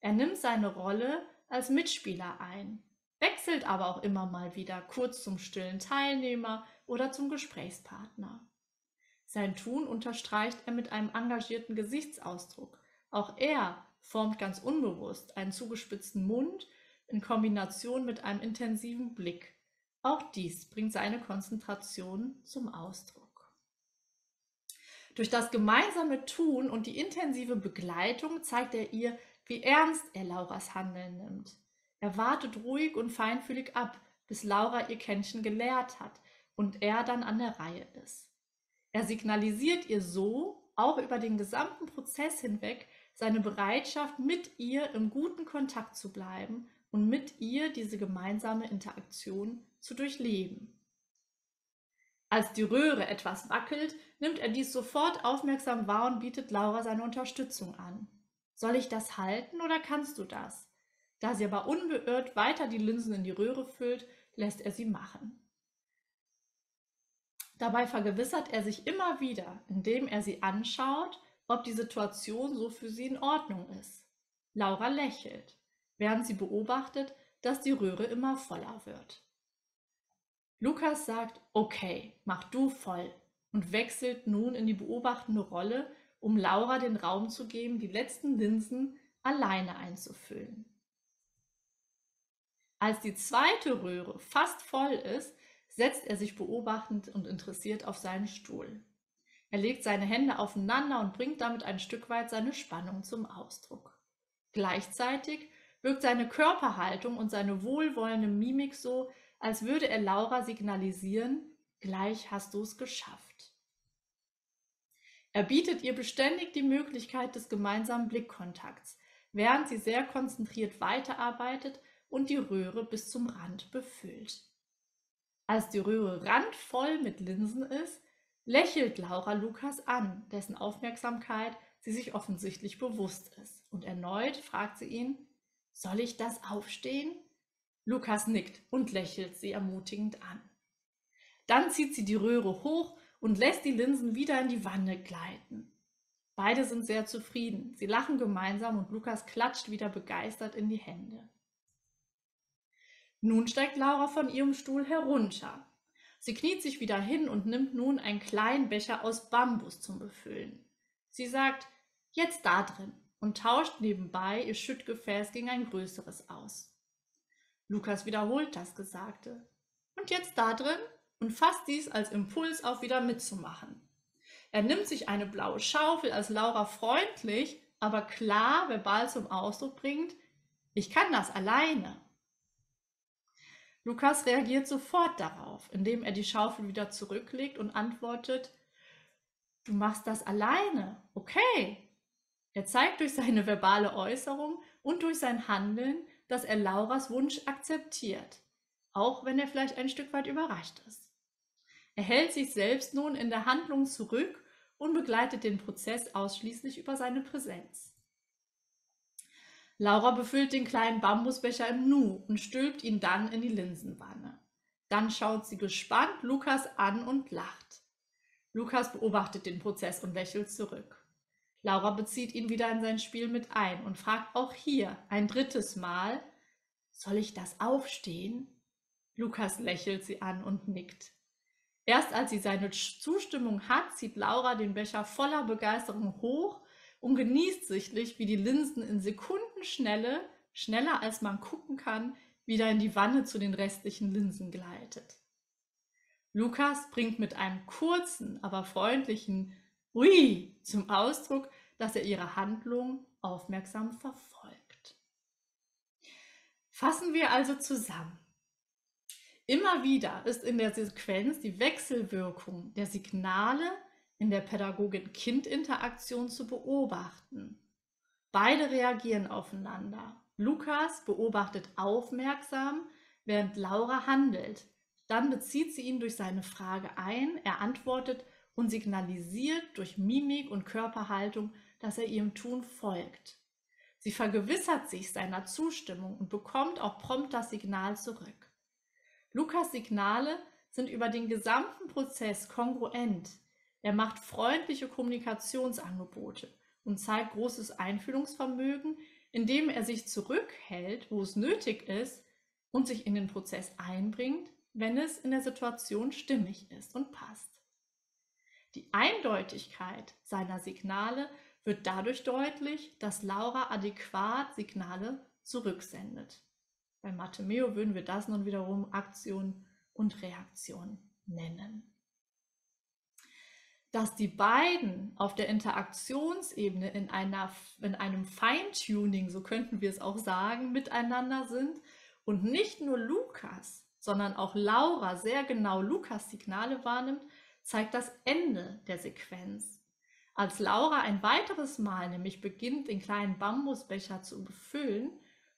Er nimmt seine Rolle als Mitspieler ein, wechselt aber auch immer mal wieder kurz zum stillen Teilnehmer oder zum Gesprächspartner. Sein Tun unterstreicht er mit einem engagierten Gesichtsausdruck. Auch er formt ganz unbewusst einen zugespitzten Mund in Kombination mit einem intensiven Blick. Auch dies bringt seine Konzentration zum Ausdruck. Durch das gemeinsame Tun und die intensive Begleitung zeigt er ihr, wie ernst er Lauras Handeln nimmt. Er wartet ruhig und feinfühlig ab, bis Laura ihr Kännchen geleert hat und er dann an der Reihe ist. Er signalisiert ihr so, auch über den gesamten Prozess hinweg, seine Bereitschaft, mit ihr im guten Kontakt zu bleiben und mit ihr diese gemeinsame Interaktion zu durchleben. Als die Röhre etwas wackelt, nimmt er dies sofort aufmerksam wahr und bietet Laura seine Unterstützung an. Soll ich das halten oder kannst du das? Da sie aber unbeirrt weiter die Linsen in die Röhre füllt, lässt er sie machen. Dabei vergewissert er sich immer wieder, indem er sie anschaut, ob die Situation so für sie in Ordnung ist. Laura lächelt, während sie beobachtet, dass die Röhre immer voller wird. Lukas sagt, okay, mach du voll, und wechselt nun in die beobachtende Rolle, um Laura den Raum zu geben, die letzten Linsen alleine einzufüllen. Als die zweite Röhre fast voll ist, setzt er sich beobachtend und interessiert auf seinen Stuhl. Er legt seine Hände aufeinander und bringt damit ein Stück weit seine Spannung zum Ausdruck. Gleichzeitig wirkt seine Körperhaltung und seine wohlwollende Mimik so, als würde er Laura signalisieren, gleich hast du es geschafft. Er bietet ihr beständig die Möglichkeit des gemeinsamen Blickkontakts, während sie sehr konzentriert weiterarbeitet und die Röhre bis zum Rand befüllt. Als die Röhre randvoll mit Linsen ist, lächelt Laura Lukas an, dessen Aufmerksamkeit sie sich offensichtlich bewusst ist. Und erneut fragt sie ihn, soll ich das aufstehen? Lukas nickt und lächelt sie ermutigend an. Dann zieht sie die Röhre hoch und lässt die Linsen wieder in die Wanne gleiten. Beide sind sehr zufrieden. Sie lachen gemeinsam und Lukas klatscht wieder begeistert in die Hände. Nun steigt Laura von ihrem Stuhl herunter. Sie kniet sich wieder hin und nimmt nun einen kleinen Becher aus Bambus zum Befüllen. Sie sagt, jetzt da drin, und tauscht nebenbei ihr Schüttgefäß gegen ein größeres aus. Lukas wiederholt das Gesagte. Und jetzt da drin? Und fasst dies als Impuls auf, wieder mitzumachen. Er nimmt sich eine blaue Schaufel, als Laura freundlich, aber klar verbal zum Ausdruck bringt, ich kann das alleine. Lukas reagiert sofort darauf, indem er die Schaufel wieder zurücklegt und antwortet, du machst das alleine, okay. Er zeigt durch seine verbale Äußerung und durch sein Handeln, dass er Lauras Wunsch akzeptiert, auch wenn er vielleicht ein Stück weit überrascht ist. Er hält sich selbst nun in der Handlung zurück und begleitet den Prozess ausschließlich über seine Präsenz. Laura befüllt den kleinen Bambusbecher im Nu und stülpt ihn dann in die Linsenwanne. Dann schaut sie gespannt Lukas an und lacht. Lukas beobachtet den Prozess und lächelt zurück. Laura bezieht ihn wieder in sein Spiel mit ein und fragt auch hier ein drittes Mal, soll ich das aufstehen? Lukas lächelt sie an und nickt. Erst als sie seine Zustimmung hat, zieht Laura den Becher voller Begeisterung hoch und genießt sichtlich, wie die Linsen in Sekundenschnelle, schneller als man gucken kann, wieder in die Wanne zu den restlichen Linsen gleitet. Lukas bringt mit einem kurzen, aber freundlichen Ui zum Ausdruck, dass er ihre Handlung aufmerksam verfolgt. Fassen wir also zusammen. Immer wieder ist in der Sequenz die Wechselwirkung der Signale in der Pädagogin-Kind-Interaktion zu beobachten. Beide reagieren aufeinander. Lukas beobachtet aufmerksam, während Laura handelt. Dann bezieht sie ihn durch seine Frage ein, er antwortet und signalisiert durch Mimik und Körperhaltung, dass er ihrem Tun folgt. Sie vergewissert sich seiner Zustimmung und bekommt auch prompt das Signal zurück. Lukas' Signale sind über den gesamten Prozess kongruent. Er macht freundliche Kommunikationsangebote und zeigt großes Einfühlungsvermögen, indem er sich zurückhält, wo es nötig ist, und sich in den Prozess einbringt, wenn es in der Situation stimmig ist und passt. Die Eindeutigkeit seiner Signale wird dadurch deutlich, dass Laura adäquat Signale zurücksendet. Bei Mathemeo würden wir das nun wiederum Aktion und Reaktion nennen. Dass die beiden auf der Interaktionsebene in einem Feintuning, so könnten wir es auch sagen, miteinander sind und nicht nur Lukas, sondern auch Laura sehr genau Lukas' Signale wahrnimmt, zeigt das Ende der Sequenz. Als Laura ein weiteres Mal nämlich beginnt, den kleinen Bambusbecher zu befüllen,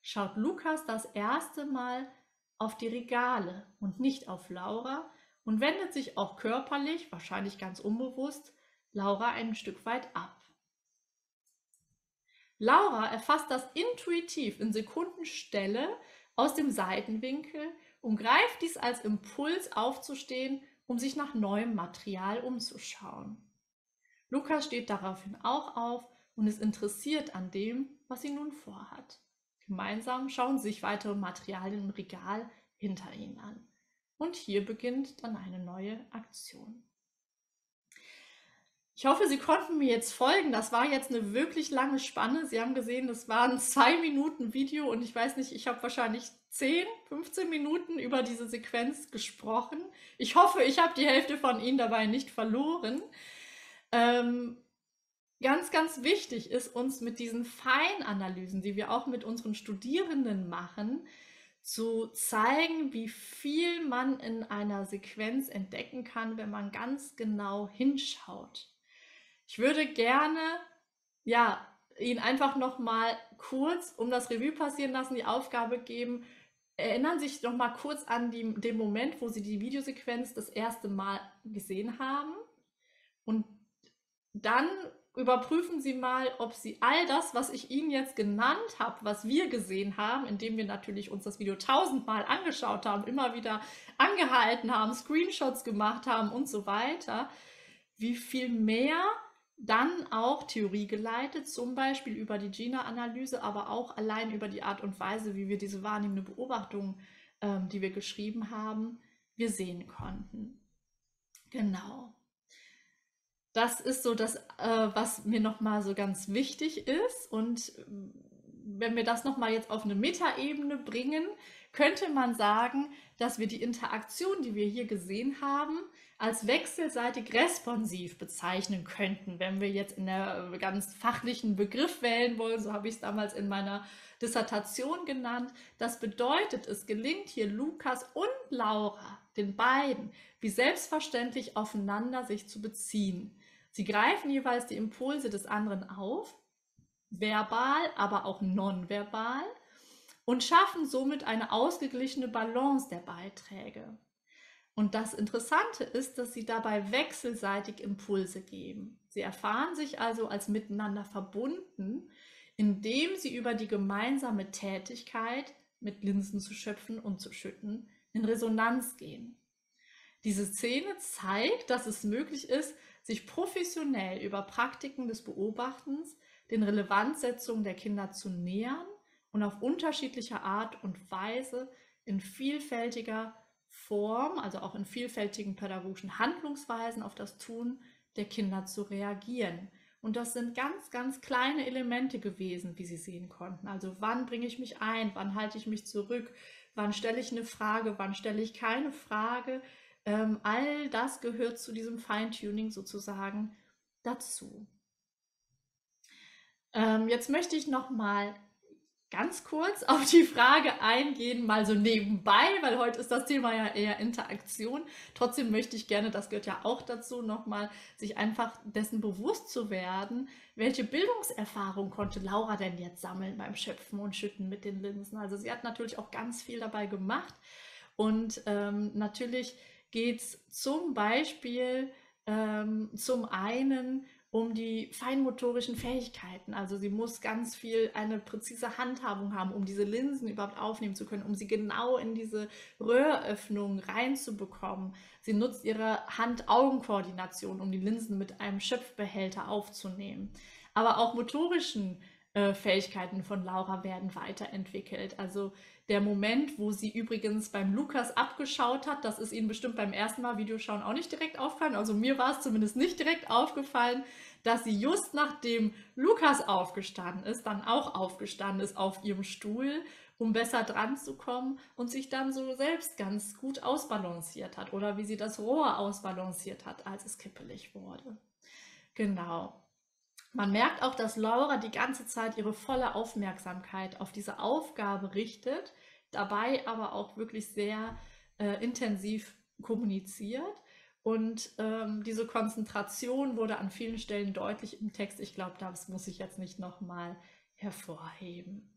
schaut Lukas das erste Mal auf die Regale und nicht auf Laura und wendet sich auch körperlich, wahrscheinlich ganz unbewusst, Laura ein Stück weit ab. Laura erfasst das intuitiv in Sekundenstelle aus dem Seitenwinkel und greift dies als Impuls aufzustehen, um sich nach neuem Material umzuschauen. Lukas steht daraufhin auch auf und ist interessiert an dem, was sie nun vorhat. Gemeinsam schauen sie sich weitere Materialien im Regal hinter ihnen an. Und hier beginnt dann eine neue Aktion. Ich hoffe, Sie konnten mir jetzt folgen. Das war jetzt eine wirklich lange Spanne. Sie haben gesehen, das waren 2 Minuten Video und ich weiß nicht, ich habe wahrscheinlich 10, 15 Minuten über diese Sequenz gesprochen. Ich hoffe, ich habe die Hälfte von Ihnen dabei nicht verloren. Ganz, ganz wichtig ist uns mit diesen Feinanalysen, die wir auch mit unseren Studierenden machen, zu zeigen, wie viel man in einer Sequenz entdecken kann, wenn man ganz genau hinschaut. Ich würde gerne, ja, Ihnen einfach noch mal kurz, um das Revue passieren lassen, die Aufgabe geben, erinnern Sie sich noch mal kurz an den Moment, wo Sie die Videosequenz das erste Mal gesehen haben, und dann überprüfen Sie mal, ob Sie all das, was ich Ihnen jetzt genannt habe, was wir gesehen haben, indem wir natürlich uns das Video 1000 Mal angeschaut haben, immer wieder angehalten haben, Screenshots gemacht haben und so weiter, wie viel mehr dann auch theoriegeleitet, zum Beispiel über die GINA-Analyse, aber auch allein über die Art und Weise, wie wir diese wahrnehmende Beobachtung, die wir geschrieben haben, wir sehen konnten. Genau. Das ist so das, was mir nochmal so ganz wichtig ist. Und wenn wir das nochmal jetzt auf eine Metaebene bringen, könnte man sagen, dass wir die Interaktion, die wir hier gesehen haben, als wechselseitig responsiv bezeichnen könnten, wenn wir jetzt in der ganz fachlichen Begriff wählen wollen, so habe ich es damals in meiner Dissertation genannt. Das bedeutet, es gelingt hier Lukas und Laura, den beiden, wie selbstverständlich aufeinander sich zu beziehen. Sie greifen jeweils die Impulse des anderen auf, verbal, aber auch nonverbal, und schaffen somit eine ausgeglichene Balance der Beiträge. Und das Interessante ist, dass sie dabei wechselseitig Impulse geben. Sie erfahren sich also als miteinander verbunden, indem sie über die gemeinsame Tätigkeit, mit Linsen zu schöpfen und zu schütten, in Resonanz gehen. Diese Szene zeigt, dass es möglich ist, sich professionell über Praktiken des Beobachtens, den Relevanzsetzungen der Kinder zu nähern und auf unterschiedlicher Art und Weise in vielfältiger Form, also auch in vielfältigen pädagogischen Handlungsweisen, auf das Tun der Kinder zu reagieren. Und das sind ganz, ganz kleine Elemente gewesen, wie Sie sehen konnten. Also wann bringe ich mich ein, wann halte ich mich zurück, wann stelle ich eine Frage, wann stelle ich keine Frage. All das gehört zu diesem Feintuning sozusagen dazu. Jetzt möchte ich noch mal ganz kurz auf die Frage eingehen, mal so nebenbei, weil heute ist das Thema ja eher Interaktion. Trotzdem möchte ich gerne, das gehört ja auch dazu, nochmal sich einfach dessen bewusst zu werden, welche Bildungserfahrung konnte Laura denn jetzt sammeln beim Schöpfen und Schütten mit den Linsen. Also sie hat natürlich auch ganz viel dabei gemacht, und natürlich geht es zum Beispiel zum einen um die feinmotorischen Fähigkeiten. Also sie muss ganz viel eine präzise Handhabung haben, um diese Linsen überhaupt aufnehmen zu können, um sie genau in diese Röhröffnung reinzubekommen. Sie nutzt ihre Hand-Augen-Koordination, um die Linsen mit einem Schöpfbehälter aufzunehmen. Aber auch motorischen Fähigkeiten von Laura werden weiterentwickelt. Also der Moment, wo sie übrigens beim Lukas abgeschaut hat, das ist Ihnen bestimmt beim ersten Mal Videoschauen auch nicht direkt aufgefallen, also mir war es zumindest nicht direkt aufgefallen, dass sie just nachdem Lukas aufgestanden ist, dann auch aufgestanden ist auf ihrem Stuhl, um besser dran zu kommen, und sich dann so selbst ganz gut ausbalanciert hat, oder wie sie das Rohr ausbalanciert hat, als es kippelig wurde. Genau. Man merkt auch, dass Laura die ganze Zeit ihre volle Aufmerksamkeit auf diese Aufgabe richtet, dabei aber auch wirklich sehr intensiv kommuniziert. Und diese Konzentration wurde an vielen Stellen deutlich im Text. Ich glaube, das muss ich jetzt nicht nochmal hervorheben.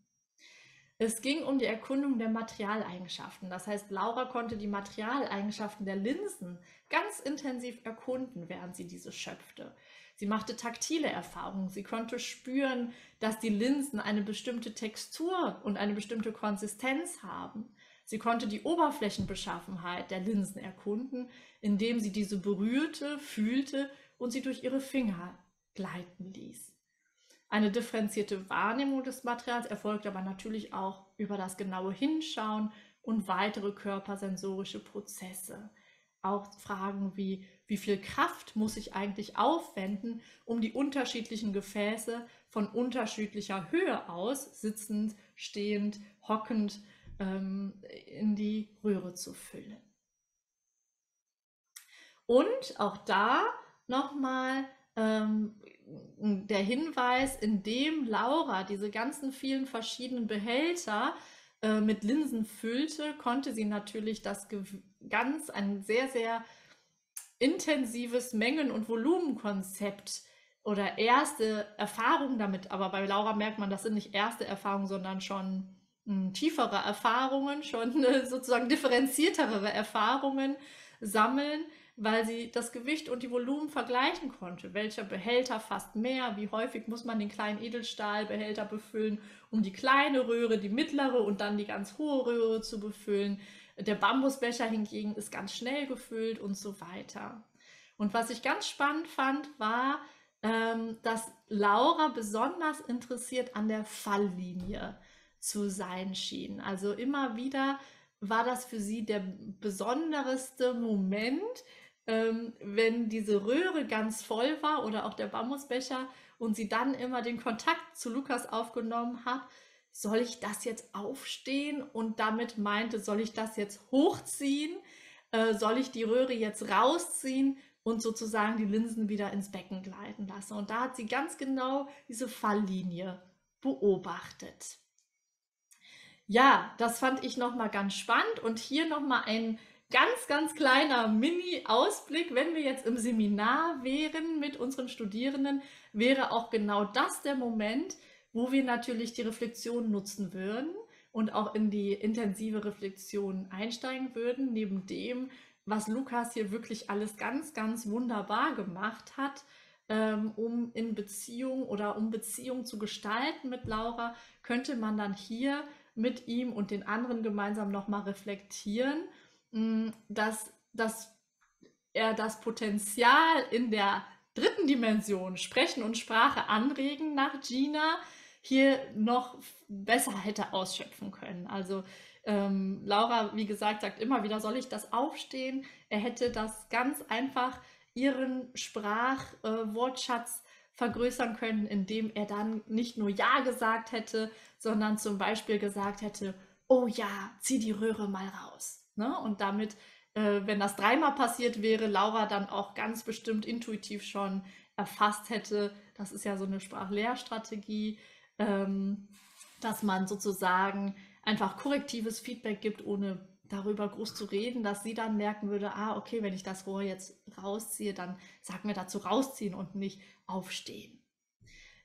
Es ging um die Erkundung der Materialeigenschaften. Das heißt, Laura konnte die Materialeigenschaften der Linsen ganz intensiv erkunden, während sie diese schöpfte. Sie machte taktile Erfahrungen, sie konnte spüren, dass die Linsen eine bestimmte Textur und eine bestimmte Konsistenz haben. Sie konnte die Oberflächenbeschaffenheit der Linsen erkunden, indem sie diese berührte, fühlte und sie durch ihre Finger gleiten ließ. Eine differenzierte Wahrnehmung des Materials erfolgt aber natürlich auch über das genaue Hinschauen und weitere körpersensorische Prozesse. Auch Fragen wie: Wie viel Kraft muss ich eigentlich aufwenden, um die unterschiedlichen Gefäße von unterschiedlicher Höhe aus, sitzend, stehend, hockend, in die Röhre zu füllen? Und auch da nochmal der Hinweis, indem Laura diese ganzen vielen verschiedenen Behälter mit Linsen füllte, konnte sie natürlich das ganz ein sehr, sehr intensives Mengen- und Volumenkonzept oder erste Erfahrungen damit, aber bei Laura merkt man, das sind nicht erste Erfahrungen, sondern schon tiefere Erfahrungen, schon sozusagen differenziertere Erfahrungen sammeln, weil sie das Gewicht und die Volumen vergleichen konnte. Welcher Behälter fasst mehr? Wie häufig muss man den kleinen Edelstahlbehälter befüllen, um die kleine Röhre, die mittlere und dann die ganz hohe Röhre zu befüllen? Der Bambusbecher hingegen ist ganz schnell gefüllt und so weiter. Und was ich ganz spannend fand, war, dass Laura besonders interessiert an der Falllinie zu sein schien. Also immer wieder war das für sie der besondereste Moment, wenn diese Röhre ganz voll war oder auch der Bambusbecher und sie dann immer den Kontakt zu Lukas aufgenommen hat, soll ich das jetzt aufstehen? Und damit meinte, soll ich das jetzt hochziehen? Soll ich die Röhre jetzt rausziehen und sozusagen die Linsen wieder ins Becken gleiten lassen? Und da hat sie ganz genau diese Falllinie beobachtet. Ja, das fand ich nochmal ganz spannend und hier nochmal ein ganz, ganz kleiner Mini-Ausblick. Wenn wir jetzt im Seminar wären mit unseren Studierenden, wäre auch genau das der Moment, wo wir natürlich die Reflexion nutzen würden und auch in die intensive Reflexion einsteigen würden, neben dem, was Lukas hier wirklich alles ganz, ganz wunderbar gemacht hat, um in Beziehung oder um Beziehung zu gestalten mit Laura, könnte man dann hier mit ihm und den anderen gemeinsam nochmal reflektieren, dass er das Potenzial in der dritten Dimension, Sprechen und Sprache anregen nach Gina, hier noch besser hätte ausschöpfen können. Also Laura, wie gesagt, sagt immer wieder, soll ich das aufstehen? Er hätte das ganz einfach ihren Sprachwortschatz vergrößern können, indem er dann nicht nur Ja gesagt hätte, sondern zum Beispiel gesagt hätte, oh ja, zieh die Röhre mal raus. Ne? Und damit, wenn das dreimal passiert wäre, Laura dann auch ganz bestimmt intuitiv schon erfasst hätte, das ist ja so eine Sprachlehrstrategie, dass man sozusagen einfach korrektives Feedback gibt, ohne darüber groß zu reden, dass sie dann merken würde, ah, okay, wenn ich das Rohr jetzt rausziehe, dann sag mir dazu rausziehen und nicht aufstehen.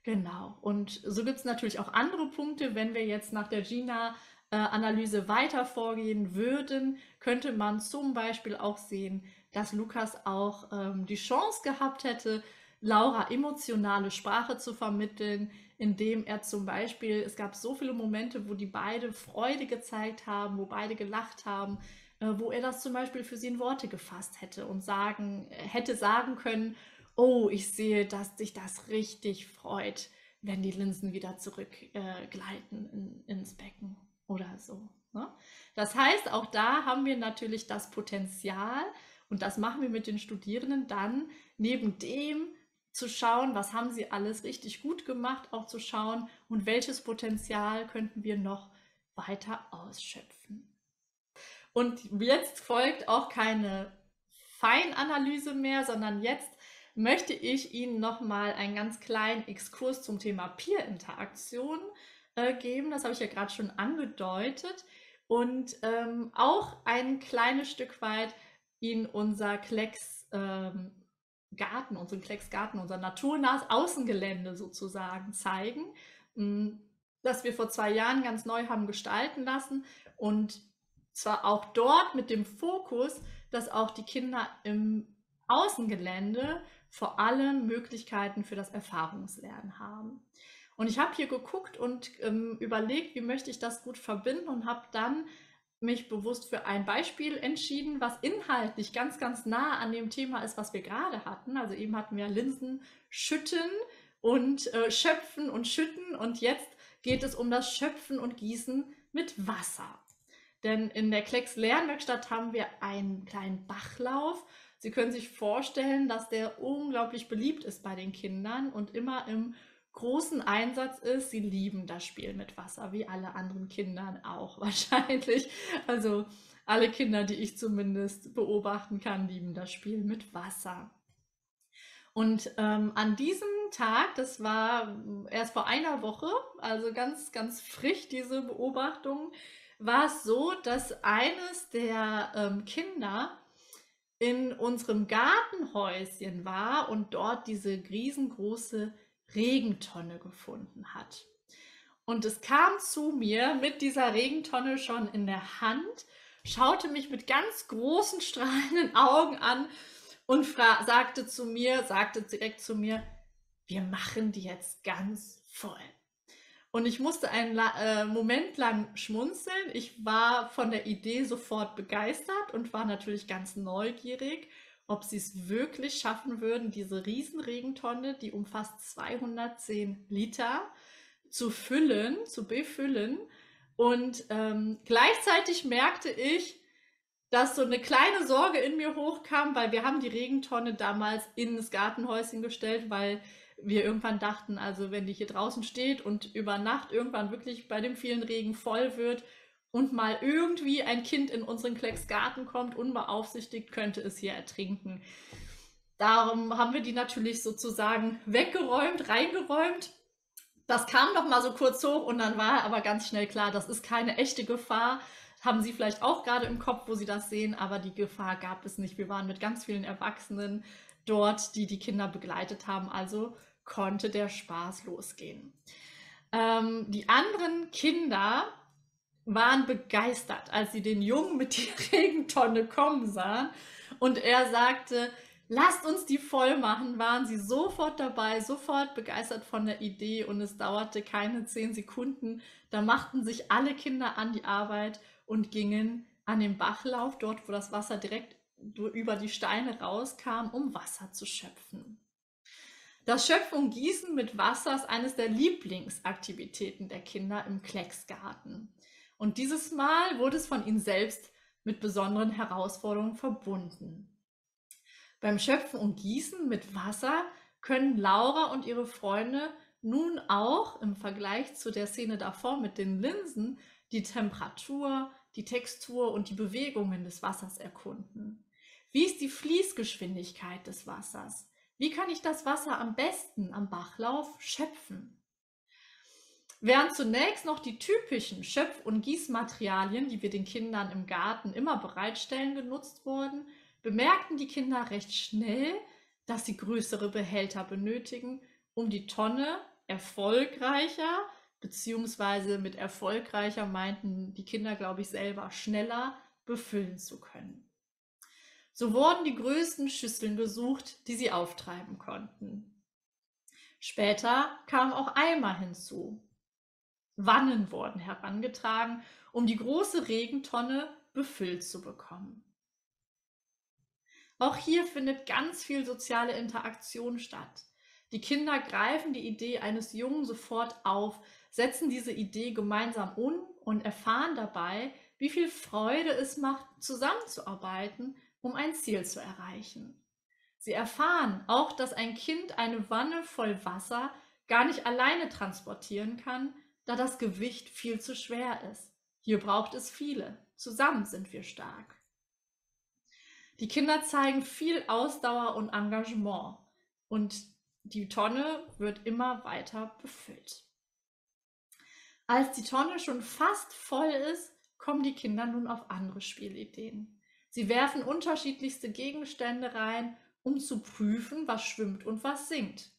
Genau, und so gibt es natürlich auch andere Punkte, wenn wir jetzt nach der Gina-Analyse weiter vorgehen würden, könnte man zum Beispiel auch sehen, dass Lukas auch die Chance gehabt hätte, Laura emotionale Sprache zu vermitteln, indem er zum Beispiel, es gab so viele Momente, wo die beide Freude gezeigt haben, wo beide gelacht haben, wo er das zum Beispiel für sie in Worte gefasst hätte und hätte sagen können, oh, ich sehe, dass dich das richtig freut, wenn die Linsen wieder zurückgleiten ins Becken oder so. Ne? Das heißt, auch da haben wir natürlich das Potenzial und das machen wir mit den Studierenden dann neben dem, zu schauen, was haben sie alles richtig gut gemacht, auch zu schauen und welches Potenzial könnten wir noch weiter ausschöpfen. Und jetzt folgt auch keine Feinanalyse mehr, sondern jetzt möchte ich Ihnen nochmal einen ganz kleinen Exkurs zum Thema Peer-Interaktion geben. Das habe ich ja gerade schon angedeutet und auch ein kleines Stück weit Ihnen unser KLEX Garten, unseren KLEX-Garten, unser naturnahes Außengelände sozusagen zeigen, das wir vor 2 Jahren ganz neu haben gestalten lassen und zwar auch dort mit dem Fokus, dass auch die Kinder im Außengelände vor allem Möglichkeiten für das Erfahrungslernen haben. Und ich habe hier geguckt und überlegt, wie möchte ich das gut verbinden und habe dann mich bewusst für ein Beispiel entschieden, was inhaltlich ganz, ganz nah an dem Thema ist, was wir gerade hatten. Also eben hatten wir Linsen schütten und schöpfen und schütten und jetzt geht es um das Schöpfen und Gießen mit Wasser. Denn in der KLEX Lernwerkstatt haben wir einen kleinen Bachlauf. Sie können sich vorstellen, dass der unglaublich beliebt ist bei den Kindern und immer im großen Einsatz ist, sie lieben das Spiel mit Wasser, wie alle anderen Kindern auch wahrscheinlich. Also alle Kinder, die ich zumindest beobachten kann, lieben das Spiel mit Wasser. Und an diesem Tag, das war erst vor einer Woche, also ganz, ganz frisch diese Beobachtung, war es so, dass eines der Kinder in unserem Gartenhäuschen war und dort diese riesengroße Regentonne gefunden hat. Und es kam zu mir mit dieser Regentonne schon in der Hand, schaute mich mit ganz großen, strahlenden Augen an und sagte direkt zu mir, wir machen die jetzt ganz voll. Und ich musste einen Moment lang schmunzeln. Ich war von der Idee sofort begeistert und war natürlich ganz neugierig, ob sie es wirklich schaffen würden, diese riesen Regentonne, die umfasst 210 Liter, zu füllen, zu befüllen. Und gleichzeitig merkte ich, dass so eine kleine Sorge in mir hochkam, weil wir haben die Regentonne damals in das Gartenhäuschen gestellt, weil wir irgendwann dachten, also wenn die hier draußen steht und über Nacht irgendwann wirklich bei dem vielen Regen voll wird und mal irgendwie ein Kind in unseren KLEX Garten kommt, unbeaufsichtigt, könnte es hier ertrinken. Darum haben wir die natürlich sozusagen weggeräumt, reingeräumt. Das kam doch mal so kurz hoch und dann war aber ganz schnell klar, das ist keine echte Gefahr. Haben Sie vielleicht auch gerade im Kopf, wo Sie das sehen, aber die Gefahr gab es nicht. Wir waren mit ganz vielen Erwachsenen dort, die die Kinder begleitet haben, also konnte der Spaß losgehen. Die anderen Kinder waren begeistert, als sie den Jungen mit der Regentonne kommen sahen und er sagte, lasst uns die voll machen, waren sie sofort dabei, sofort begeistert von der Idee und es dauerte keine 10 Sekunden. Da machten sich alle Kinder an die Arbeit und gingen an den Bachlauf, dort wo das Wasser direkt über die Steine rauskam, um Wasser zu schöpfen. Das Schöpfen und Gießen mit Wasser ist eines der Lieblingsaktivitäten der Kinder im KLEX-Garten. Und dieses Mal wurde es von ihnen selbst mit besonderen Herausforderungen verbunden. Beim Schöpfen und Gießen mit Wasser können Laura und ihre Freunde nun auch im Vergleich zu der Szene davor mit den Linsen die Temperatur, die Textur und die Bewegungen des Wassers erkunden. Wie ist die Fließgeschwindigkeit des Wassers? Wie kann ich das Wasser am besten am Bachlauf schöpfen? Während zunächst noch die typischen Schöpf- und Gießmaterialien, die wir den Kindern im Garten immer bereitstellen, genutzt wurden, bemerkten die Kinder recht schnell, dass sie größere Behälter benötigen, um die Tonne erfolgreicher, beziehungsweise mit erfolgreicher meinten die Kinder, glaube ich, selber schneller befüllen zu können. So wurden die größten Schüsseln gesucht, die sie auftreiben konnten. Später kamen auch Eimer hinzu. Wannen wurden herangetragen, um die große Regentonne befüllt zu bekommen. Auch hier findet ganz viel soziale Interaktion statt. Die Kinder greifen die Idee eines Jungen sofort auf, setzen diese Idee gemeinsam um und erfahren dabei, wie viel Freude es macht, zusammenzuarbeiten, um ein Ziel zu erreichen. Sie erfahren auch, dass ein Kind eine Wanne voll Wasser gar nicht alleine transportieren kann, da das Gewicht viel zu schwer ist. Hier braucht es viele. Zusammen sind wir stark. Die Kinder zeigen viel Ausdauer und Engagement und die Tonne wird immer weiter befüllt. Als die Tonne schon fast voll ist, kommen die Kinder nun auf andere Spielideen. Sie werfen unterschiedlichste Gegenstände rein, um zu prüfen, was schwimmt und was sinkt.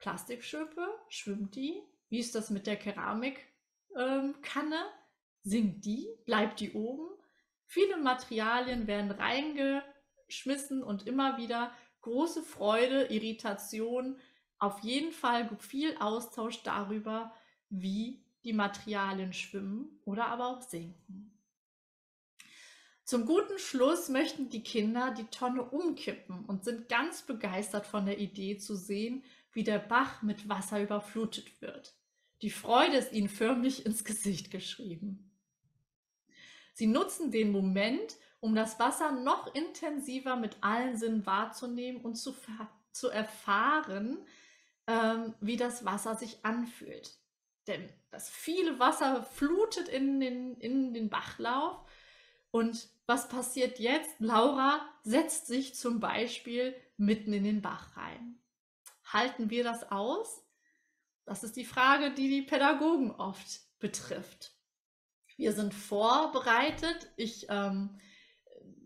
Plastikschöpfe, schwimmt die? Wie ist das mit der Keramikkanne? Sinkt die? Bleibt die oben? Viele Materialien werden reingeschmissen und immer wieder große Freude, Irritation, auf jeden Fall viel Austausch darüber, wie die Materialien schwimmen oder aber auch sinken. Zum guten Schluss möchten die Kinder die Tonne umkippen und sind ganz begeistert von der Idee zu sehen, wie der Bach mit Wasser überflutet wird. Die Freude ist ihnen förmlich ins Gesicht geschrieben. Sie nutzen den Moment, um das Wasser noch intensiver mit allen Sinnen wahrzunehmen und zu erfahren, wie das Wasser sich anfühlt. Denn das viele Wasser flutet in den Bachlauf. Und was passiert jetzt? Laura setzt sich zum Beispiel mitten in den Bach rein. Halten wir das aus? Das ist die Frage, die die Pädagogen oft betrifft. Wir sind vorbereitet.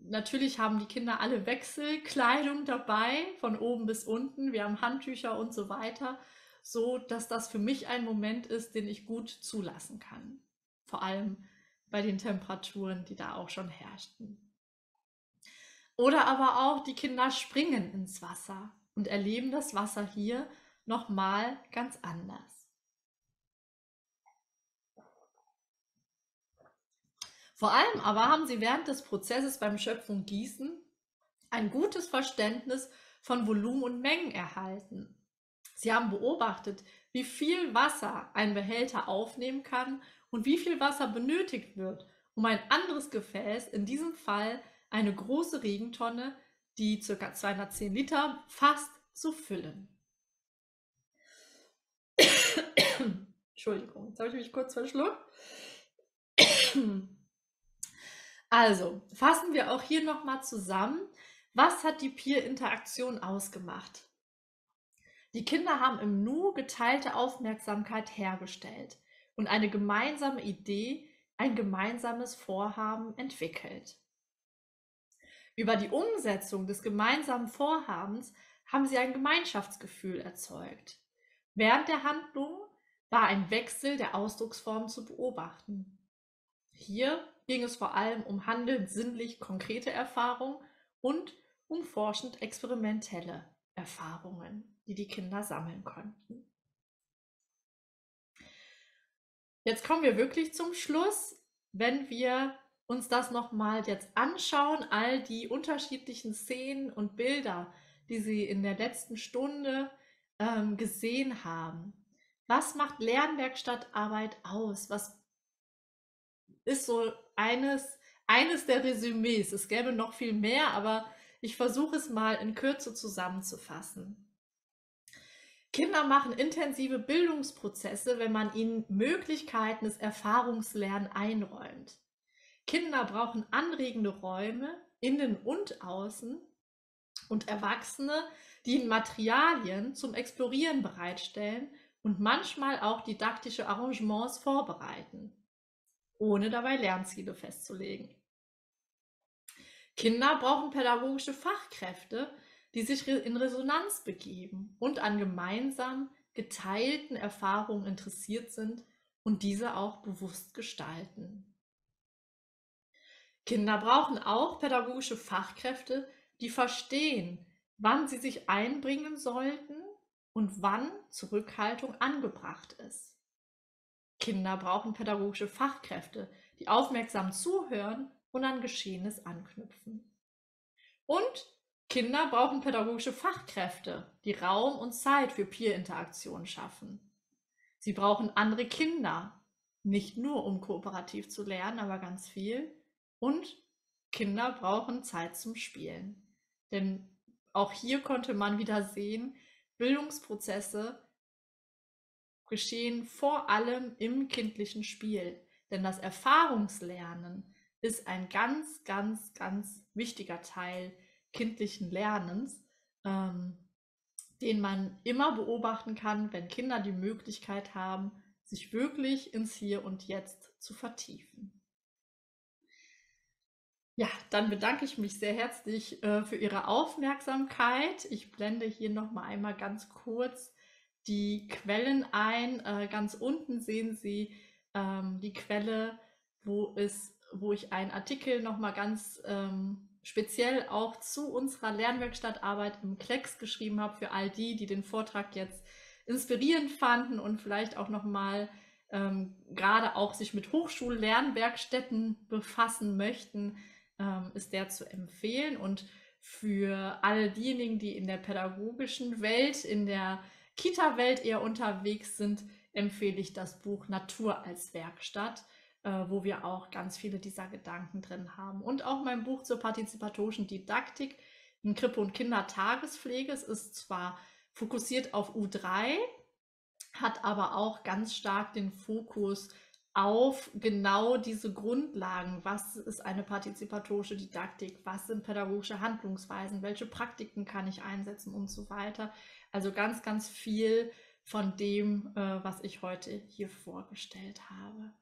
Natürlich haben die Kinder alle Wechselkleidung dabei, von oben bis unten. Wir haben Handtücher und so weiter, so dass das für mich ein Moment ist, den ich gut zulassen kann. Vor allem bei den Temperaturen, die da auch schon herrschten. Oder aber auch die Kinder springen ins Wasser und erleben das Wasser hier nochmal ganz anders. Vor allem aber haben sie während des Prozesses beim Schöpfen Gießen ein gutes Verständnis von Volumen und Mengen erhalten. Sie haben beobachtet, wie viel Wasser ein Behälter aufnehmen kann und wie viel Wasser benötigt wird, um ein anderes Gefäß, in diesem Fall eine große Regentonne, die ca. 210 Liter fast zu füllen. Entschuldigung, jetzt habe ich mich kurz verschluckt. Also, fassen wir auch hier nochmal zusammen, was hat die Peer-Interaktion ausgemacht? Die Kinder haben im Nu geteilte Aufmerksamkeit hergestellt und eine gemeinsame Idee, ein gemeinsames Vorhaben entwickelt. Über die Umsetzung des gemeinsamen Vorhabens haben sie ein Gemeinschaftsgefühl erzeugt. Während der Handlung war ein Wechsel der Ausdrucksform zu beobachten. Hier ging es vor allem um handelnd sinnlich konkrete Erfahrungen und um forschend experimentelle Erfahrungen, die die Kinder sammeln konnten. Jetzt kommen wir wirklich zum Schluss, wenn wir uns das nochmal jetzt anschauen, all die unterschiedlichen Szenen und Bilder, die Sie in der letzten Stunde gesehen haben. Was macht Lernwerkstattarbeit aus? Was ist so eines der Resümees? Es gäbe noch viel mehr, aber ich versuche es mal in Kürze zusammenzufassen. Kinder machen intensive Bildungsprozesse, wenn man ihnen Möglichkeiten des Erfahrungslernens einräumt. Kinder brauchen anregende Räume, innen und außen, und Erwachsene, die ihnen Materialien zum Explorieren bereitstellen und manchmal auch didaktische Arrangements vorbereiten, ohne dabei Lernziele festzulegen. Kinder brauchen pädagogische Fachkräfte, die sich in Resonanz begeben und an gemeinsam geteilten Erfahrungen interessiert sind und diese auch bewusst gestalten. Kinder brauchen auch pädagogische Fachkräfte, die verstehen, wann sie sich einbringen sollten und wann Zurückhaltung angebracht ist. Kinder brauchen pädagogische Fachkräfte, die aufmerksam zuhören und an Geschehenes anknüpfen. Und Kinder brauchen pädagogische Fachkräfte, die Raum und Zeit für Peer-Interaktion schaffen. Sie brauchen andere Kinder, nicht nur um kooperativ zu lernen, aber ganz viel. Und Kinder brauchen Zeit zum Spielen, denn auch hier konnte man wieder sehen, Bildungsprozesse geschehen vor allem im kindlichen Spiel, denn das Erfahrungslernen ist ein ganz, ganz, ganz wichtiger Teil kindlichen Lernens, den man immer beobachten kann, wenn Kinder die Möglichkeit haben, sich wirklich ins Hier und Jetzt zu vertiefen. Ja, dann bedanke ich mich sehr herzlich für Ihre Aufmerksamkeit. Ich blende hier nochmal einmal ganz kurz die Quellen ein. Ganz unten sehen Sie die Quelle, wo ich einen Artikel nochmal ganz speziell auch zu unserer Lernwerkstattarbeit im KLEX geschrieben habe, für all die, die den Vortrag jetzt inspirierend fanden und vielleicht auch nochmal gerade auch sich mit Hochschullernwerkstätten befassen möchten. Ist der zu empfehlen, und für alle diejenigen, die in der pädagogischen Welt, in der Kita-Welt eher unterwegs sind, empfehle ich das Buch Natur als Werkstatt, wo wir auch ganz viele dieser Gedanken drin haben. Und auch mein Buch zur partizipatorischen Didaktik in Krippe- und Kindertagespflege. Es ist zwar fokussiert auf U3, hat aber auch ganz stark den Fokus auf genau diese Grundlagen. Was ist eine partizipatorische Didaktik? Was sind pädagogische Handlungsweisen? Welche Praktiken kann ich einsetzen und so weiter? Also ganz, ganz viel von dem, was ich heute hier vorgestellt habe.